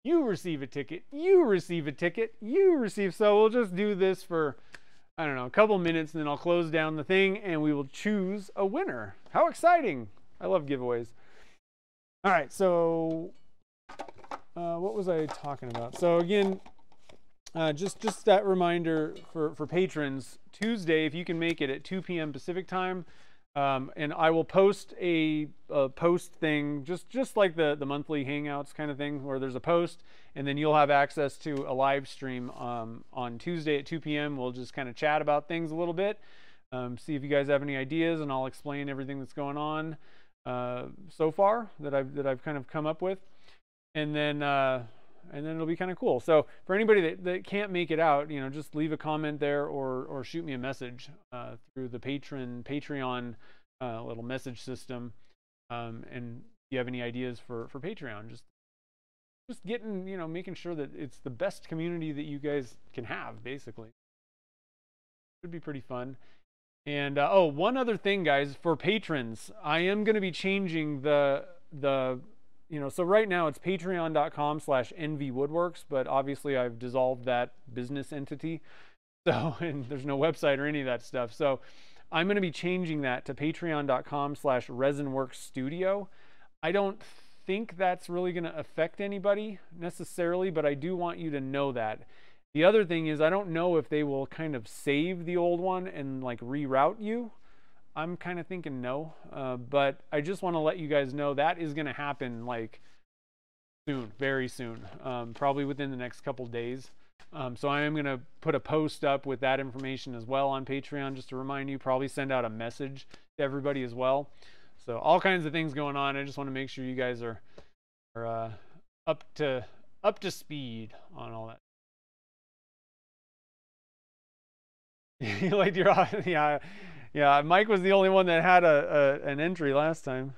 You receive a ticket. You receive a ticket. You receive. So we'll just do this for, I don't know, a couple minutes, and then I'll close down the thing and we will choose a winner. How exciting. I love giveaways. All right. So what was I talking about? So again, just that reminder for patrons, Tuesday, if you can make it at 2 p.m. Pacific time, and I will post a post thing, just like the monthly Hangouts kind of thing, where there's a post, and then you'll have access to a live stream on Tuesday at 2 p.m. We'll just kind of chat about things a little bit, see if you guys have any ideas, and I'll explain everything that's going on so far that I've kind of come up with, and then it'll be kind of cool. So for anybody that can't make it out, you know, just leave a comment there or shoot me a message through the Patreon little message system. And if you have any ideas for Patreon, just getting, you know, making sure that it's the best community that you guys can have, basically. Should be pretty fun. And oh, one other thing, guys, for patrons, I am going to be changing the you know, so right now it's patreon.com/nvwoodworks, but obviously I've dissolved that business entity. So, and there's no website or any of that stuff. So I'm going to be changing that to patreon.com/resinworksstudio. I don't think that's really going to affect anybody necessarily, but I do want you to know that. The other thing is I don't know if they will kind of save the old one and like reroute you. I'm kind of thinking no, but I just want to let you guys know that is going to happen like soon, very soon, probably within the next couple days. So I am going to put a post up with that information as well on Patreon, just to remind you, probably send out a message to everybody as well. So all kinds of things going on. I just want to make sure you guys are up to speed on all that. You like your, yeah. Mike was the only one that had an entry last time.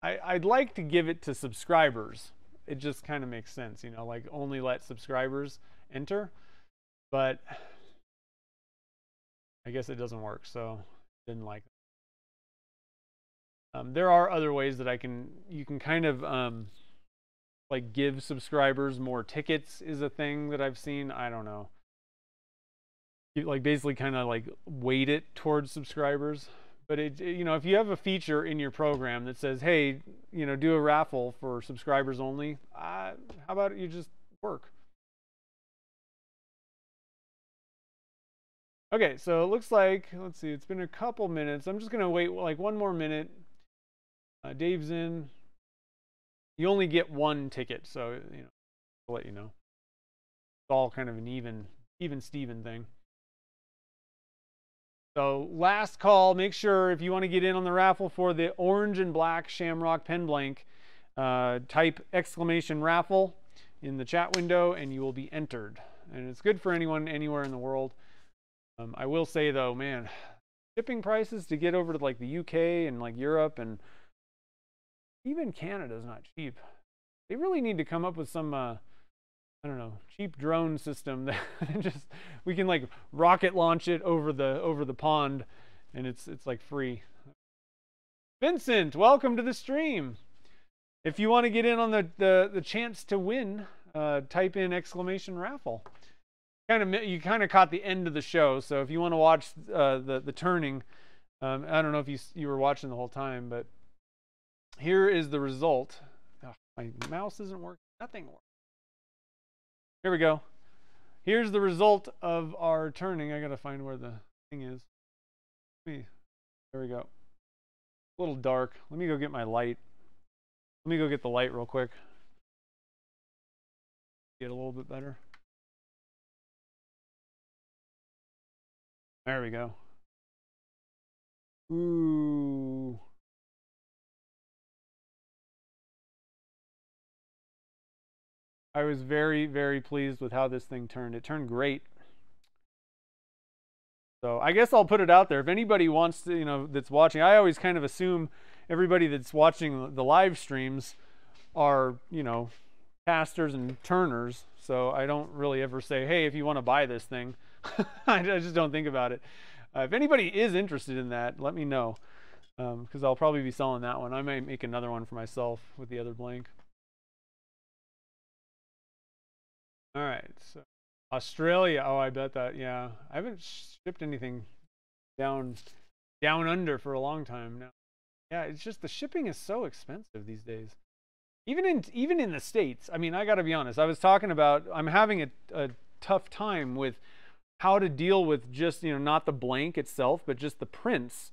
I'd like to give it to subscribers. It just kind of makes sense, you know, like only let subscribers enter, but I guess it doesn't work, so didn't like it. There are other ways that you can kind of like give subscribers more tickets is a thing that I've seen. I don't know. You like basically kind of like weight it towards subscribers. But you know, if you have a feature in your program that says, hey, you know, do a raffle for subscribers only, how about you just work? Okay, so it looks like, let's see, it's been a couple minutes. I'm just going to wait like one more minute. Dave's in. You only get one ticket, so, you know, I'll let you know. It's all kind of an even Steven thing. So last call, make sure if you want to get in on the raffle for the orange and black Shamrock pen blank, type exclamation raffle in the chat window and you will be entered. And it's good for anyone anywhere in the world. I will say though, man, shipping prices to get over to like the UK and like Europe and even Canada is not cheap. They really need to come up with some, I don't know, cheap drone system that just we can like rocket launch it over the pond, and it's like free. Vincent, welcome to the stream. If you want to get in on the chance to win, type in exclamation raffle. You kind of caught the end of the show, so if you want to watch the turning, I don't know if you were watching the whole time, but here is the result. Oh, my mouse isn't working. Nothing works. Here we go. Here's the result of our turning. I gotta find where the thing is. There we go. A little dark. Let me go get my light. Let me go get the light real quick. Get a little bit better. There we go. Ooh. I was very, very pleased with how this thing turned. It turned great. So I guess I'll put it out there. If anybody wants to, you know, that's watching, I always kind of assume everybody that's watching the live streams are, you know, casters and turners. So I don't really ever say, hey, if you want to buy this thing, I just don't think about it. If anybody is interested in that, let me know, because I'll probably be selling that one. I might make another one for myself with the other blank. All right, so Australia. Oh, I bet that, yeah. I haven't shipped anything down under for a long time now. Yeah, it's just the shipping is so expensive these days. Even in the States. I mean, I got to be honest. I was talking about, I'm having a tough time with how to deal with just, you know, not the blank itself, but just the prints.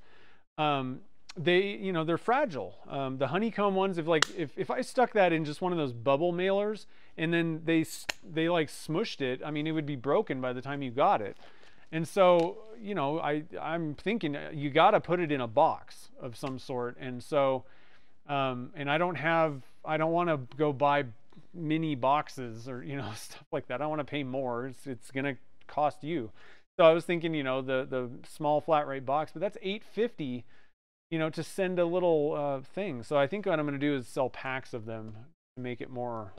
They, you know, they're fragile. The honeycomb ones, if I stuck that in just one of those bubble mailers and then they like smushed it, I mean, it would be broken by the time you got it. And so, you know, I'm thinking you got to put it in a box of some sort. And so, and I don't want to go buy mini boxes or, you know, stuff like that. I want to pay more. It's going to cost you. So I was thinking, you know, the small flat rate box, but that's $8.50. you know, to send a little thing. So I think what I'm going to do is sell packs of them to make it more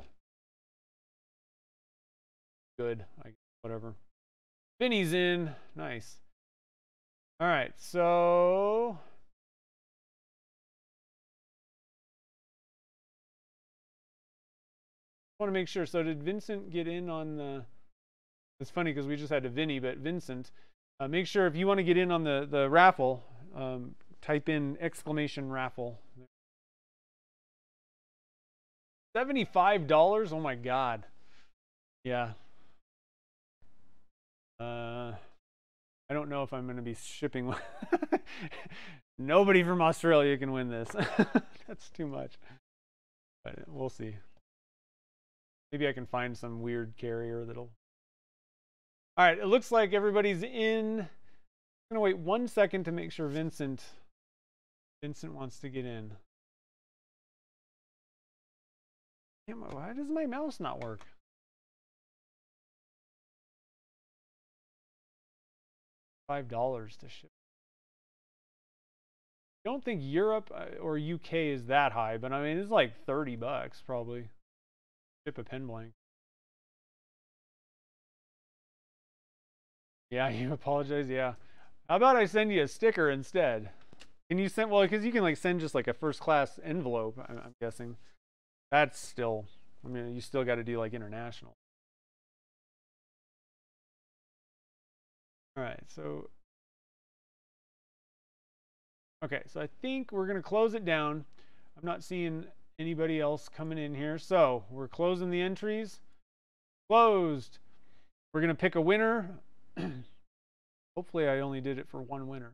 good, I guess, whatever. Vinny's in. Nice. All right, so I want to make sure. So did Vincent get in on the... It's funny because we just had a Vinny, but Vincent, make sure if you want to get in on the raffle, type in exclamation raffle. $75? Oh my God. Yeah. I don't know if I'm going to be shipping one. Nobody from Australia can win this. That's too much. But we'll see. Maybe I can find some weird carrier that'll... All right, it looks like everybody's in. I'm gonna wait 1 second to make sure Vincent wants to get in. Damn, why does my mouse not work? $5 to ship. I don't think Europe or UK is that high, but I mean, it's like 30 bucks probably. Ship a pen blank. Yeah, you apologize. Yeah. How about I send you a sticker instead? Can you send, well, because you can like send just like a first class envelope, I'm guessing. That's still, I mean, you still got to do like international. All right, so. Okay, so I think we're going to close it down. I'm not seeing anybody else coming in here. So we're closing the entries. Closed. We're going to pick a winner. Hopefully I only did it for one winner.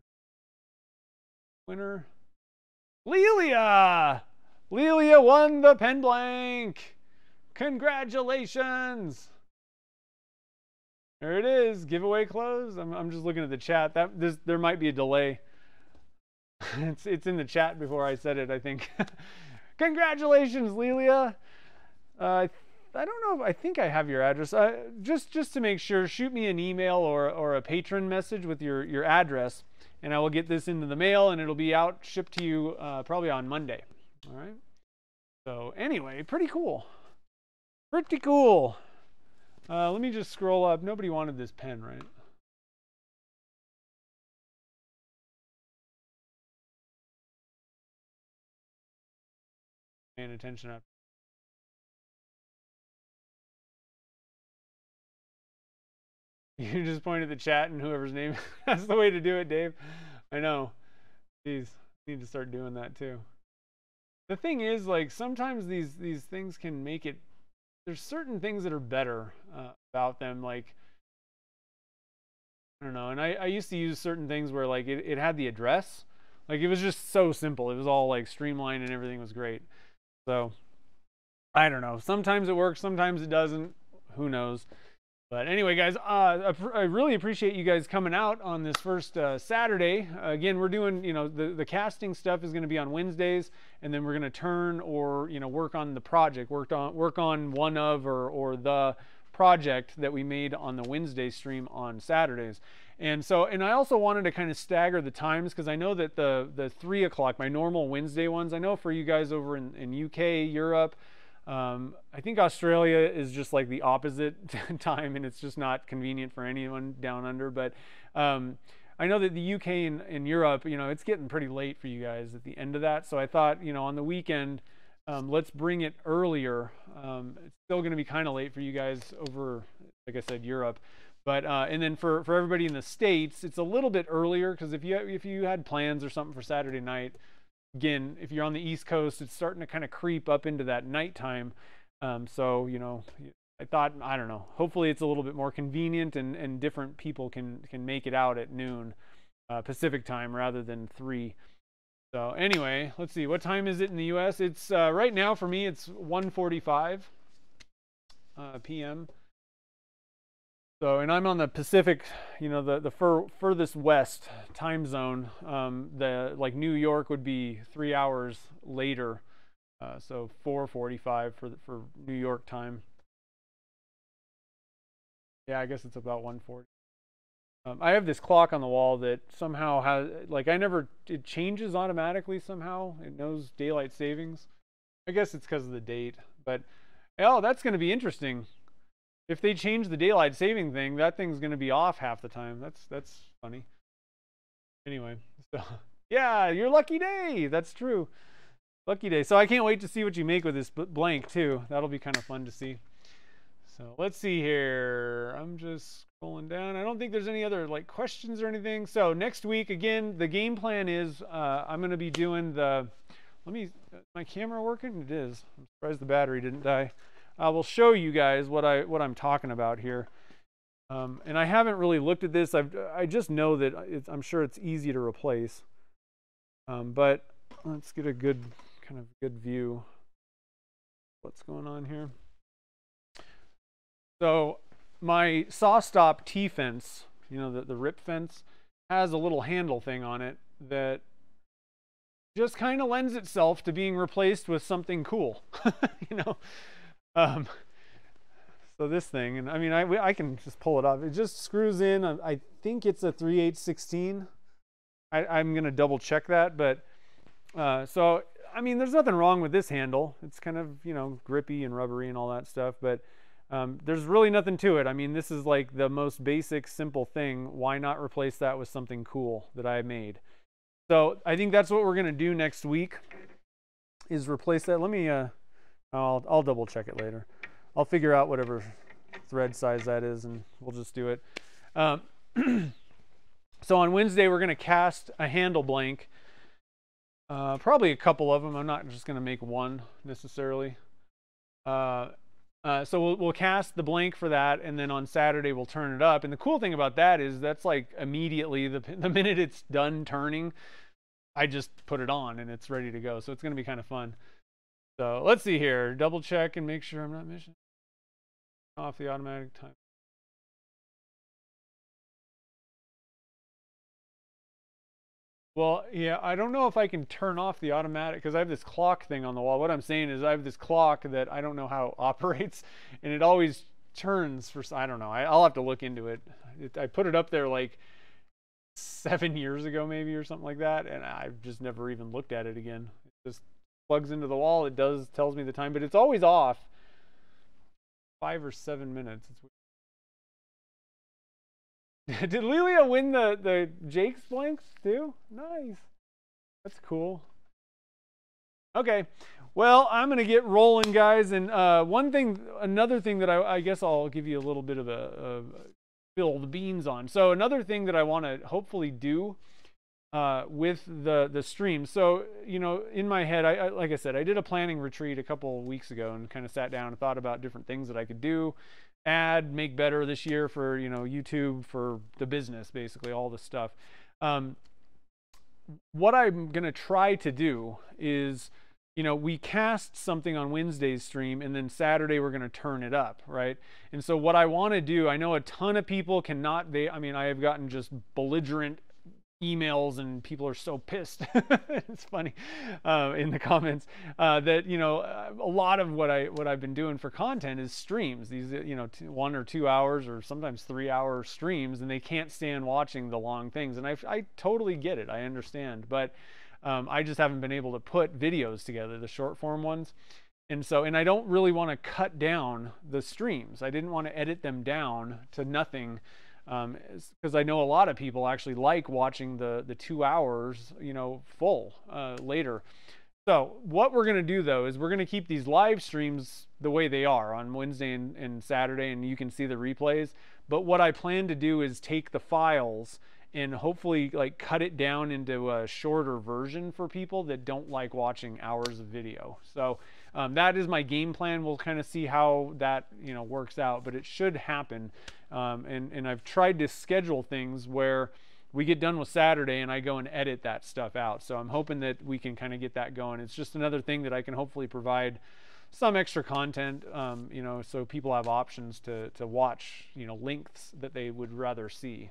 Winner. Lilia! Lilia won the pen blank. Congratulations. There it is. Giveaway closed. I'm just looking at the chat. There might be a delay. It's in the chat before I said it, I think. Congratulations, Lilia. I don't know if I think I have your address. Just to make sure, shoot me an email or a patron message with your address, and I will get this into the mail, and it'll be out shipped to you probably on Monday. All right. So anyway, pretty cool. Pretty cool. Let me just scroll up. Nobody wanted this pen, right? Paying attention up. You just point at the chat and whoever's name. That's the way to do it, Dave. I know. Jeez, I need to start doing that too. The thing is, like, sometimes these things can make it. There's certain things that are better about them. Like, I don't know. And I used to use certain things where like it had the address. Like it was just so simple. It was all like streamlined and everything was great. So I don't know. Sometimes it works. Sometimes it doesn't. Who knows? But anyway, guys, I really appreciate you guys coming out on this first Saturday. Again, we're doing, you know, the casting stuff is going to be on Wednesdays, and then we're going to turn or, you know, work on the project, work on one of or the project that we made on the Wednesday stream on Saturdays. And so, and I also wanted to kind of stagger the times because I know that the 3 o'clock, my normal Wednesday ones, I know for you guys over in UK, Europe, I think Australia is just like the opposite time, and it's just not convenient for anyone down under. But I know that the UK and Europe, you know, it's getting pretty late for you guys at the end of that. So I thought, you know, on the weekend, let's bring it earlier. It's still going to be kind of late for you guys over, like I said, Europe. But and then for everybody in the States, it's a little bit earlier because if you had plans or something for Saturday night. Again, if you're on the East Coast, it's starting to kind of creep up into that nighttime. So, you know, I thought, I don't know, hopefully it's a little bit more convenient and different people can make it out at noon Pacific time rather than 3. So anyway, let's see, what time is it in the US? It's right now for me, it's 1:45 p.m. So, and I'm on the Pacific, you know, the furthest west time zone. Like New York would be 3 hours later, so 4:45 for New York time. Yeah, I guess it's about 1:40. I have this clock on the wall that somehow has, like, it changes automatically somehow. It knows daylight savings. I guess it's because of the date, but oh, that's going to be interesting. If they change the daylight saving thing, that thing's going to be off half the time. That's funny. Anyway, so yeah, your lucky day. That's true. Lucky day. So I can't wait to see what you make with this blank too. That'll be kind of fun to see. So let's see here. I'm just scrolling down. I don't think there's any other like questions or anything. So next week, again, the game plan is I'm going to be doing the, my camera working? It is. I'm surprised the battery didn't die. I will show you guys what I'm talking about here, and I haven't really looked at this. I just know that I'm sure it's easy to replace, but let's get a good view. what's going on here. So my SawStop T-fence, you know, the rip fence, has a little handle thing on it that just kind of lends itself to being replaced with something cool, you know. So this thing, and I mean, I can just pull it off. It just screws in. I think it's a 3/8 16. I'm gonna double check that, but so I mean, there's nothing wrong with this handle. It's kind of, you know, grippy and rubbery and all that stuff, but there's really nothing to it. I mean, this is like the most basic, simple thing. Why not replace that with something cool that I made? So I think that's what we're gonna do next week, is replace that. Let me, I'll double check it later. I'll figure out whatever thread size that is and we'll just do it. So on Wednesday, we're gonna cast a handle blank. Probably a couple of them. I'm not just gonna make one necessarily. So we'll cast the blank for that, and then on Saturday we'll turn it up. And the cool thing about that is that's like immediately, the minute it's done turning, I just put it on and it's ready to go. So it's gonna be kind of fun. So let's see here, double check and make sure I'm not missing off the automatic time. Well, yeah, I don't know if I can turn off the automatic because I have this clock thing on the wall. What I'm saying is I have this clock that I don't know how it operates, and it always turns for, I don't know. I'll have to look into it. I put it up there like 7 years ago maybe or something like that, and I've just never even looked at it again. It just plugs into the wall. It does, tells me the time, but it's always off 5 or 7 minutes. It's weird. Did Lilia win the Jake's blanks too? Nice. That's cool. Okay. Well, I'm going to get rolling, guys. And another thing that I guess I'll give you a little bit of a fill the beans on. So another thing that I want to hopefully do with the stream. So, you know, in my head, I like I said, I did a planning retreat a couple of weeks ago and kind of sat down and thought about different things that I could do, add, make better this year for, you know, YouTube, for the business, basically all this stuff. What I'm gonna try to do is, you know, we cast something on Wednesday's stream and then Saturday we're gonna turn it up, right? And so what I want to do, I know a ton of people cannot, I mean, I have gotten just belligerent emails and people are so pissed it's funny in the comments that, you know, a lot of what I've been doing for content is streams, these, you know, 1 or 2 hours or sometimes 3 hour streams, and they can't stand watching the long things, and I totally get it, I understand, but I just haven't been able to put videos together, the short form ones, and I don't really want to cut down the streams. I didn't want to edit them down to nothing, because I know a lot of people actually like watching the 2 hours, you know, full later. So what we're going to do though is we're going to keep these live streams the way they are on Wednesday and Saturday, and you can see the replays. But what I plan to do is take the files and hopefully like cut it down into a shorter version for people that don't like watching hours of video. So that is my game plan. We'll kind of see how that, you know, works out, but it should happen. And I've tried to schedule things where we get done with Saturday and I go and edit that stuff out. So I'm hoping that we can kind of get that going. It's just another thing that I can hopefully provide some extra content, you know, so people have options to watch, you know, lengths that they would rather see.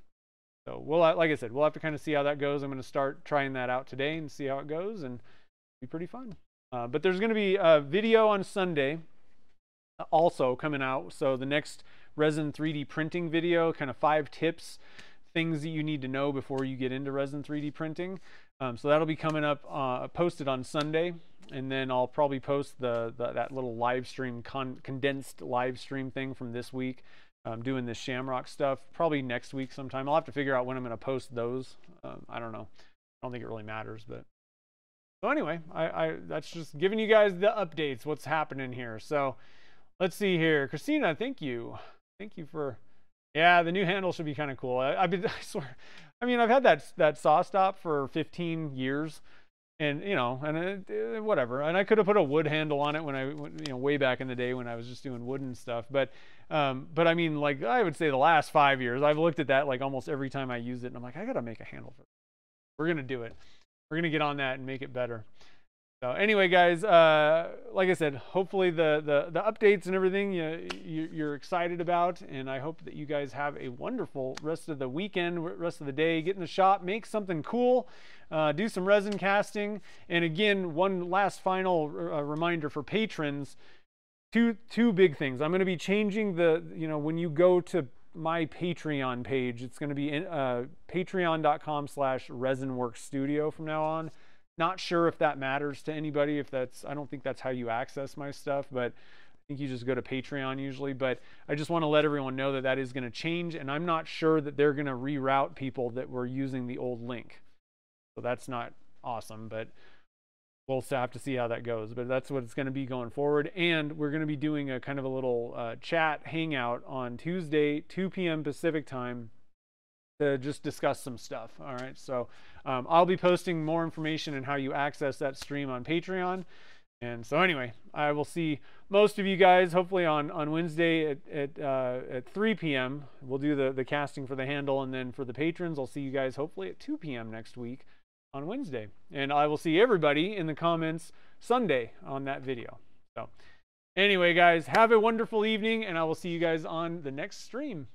So we'll, like I said, we'll have to kind of see how that goes. I'm going to start trying that out today and see how it goes, and it'll be pretty fun. But there's going to be a video on Sunday also coming out. So the next resin 3D printing video, kind of 5 tips, things that you need to know before you get into resin 3D printing. So that'll be coming up, posted on Sunday. And then I'll probably post that little live stream, condensed live stream thing from this week. I'm doing this Shamrock stuff probably next week sometime. I'll have to figure out when I'm going to post those. I don't know. I don't think it really matters, but. So anyway, I that's just giving you guys the updates, what's happening here. So let's see here. Christina, thank you. Thank you for, yeah, the new handle should be kind of cool. I swear, I mean, I've had that SawStop for 15 years and, you know, and whatever. And I could have put a wood handle on it when you know, way back in the day when I was just doing wooden stuff. But I mean, like, I would say the last 5 years, I've looked at that like almost every time I use it. And I'm like, I got to make a handle for it. We're going to do it. We're going to get on that and make it better. So anyway, guys, like I said, hopefully the updates and everything you're excited about, and I hope that you guys have a wonderful rest of the weekend, rest of the day. Get in the shop, make something cool, do some resin casting. And again, one last final reminder for patrons, two big things. I'm going to be changing the, when you go to my Patreon page, it's going to be patreon.com/resinworkstudio from now on. Not sure if that matters to anybody, if that's, I don't think that's how you access my stuff, but I think you just go to Patreon usually. But I just want to let everyone know that that is going to change, and I'm not sure that they're going to reroute people that were using the old link. So that's not awesome, but we'll have to see how that goes. But that's what it's going to be going forward. And we're going to be doing a kind of a little chat hangout on Tuesday, 2 p.m. Pacific time, to just discuss some stuff. All right, so I'll be posting more information on how you access that stream on Patreon. And so anyway, I will see most of you guys hopefully on Wednesday at 3 p.m. We'll do the casting for the handle, and then for the patrons, I'll see you guys hopefully at 2 p.m. next week on Wednesday. And I will see everybody in the comments Sunday on that video. So anyway, guys, have a wonderful evening, and I will see you guys on the next stream.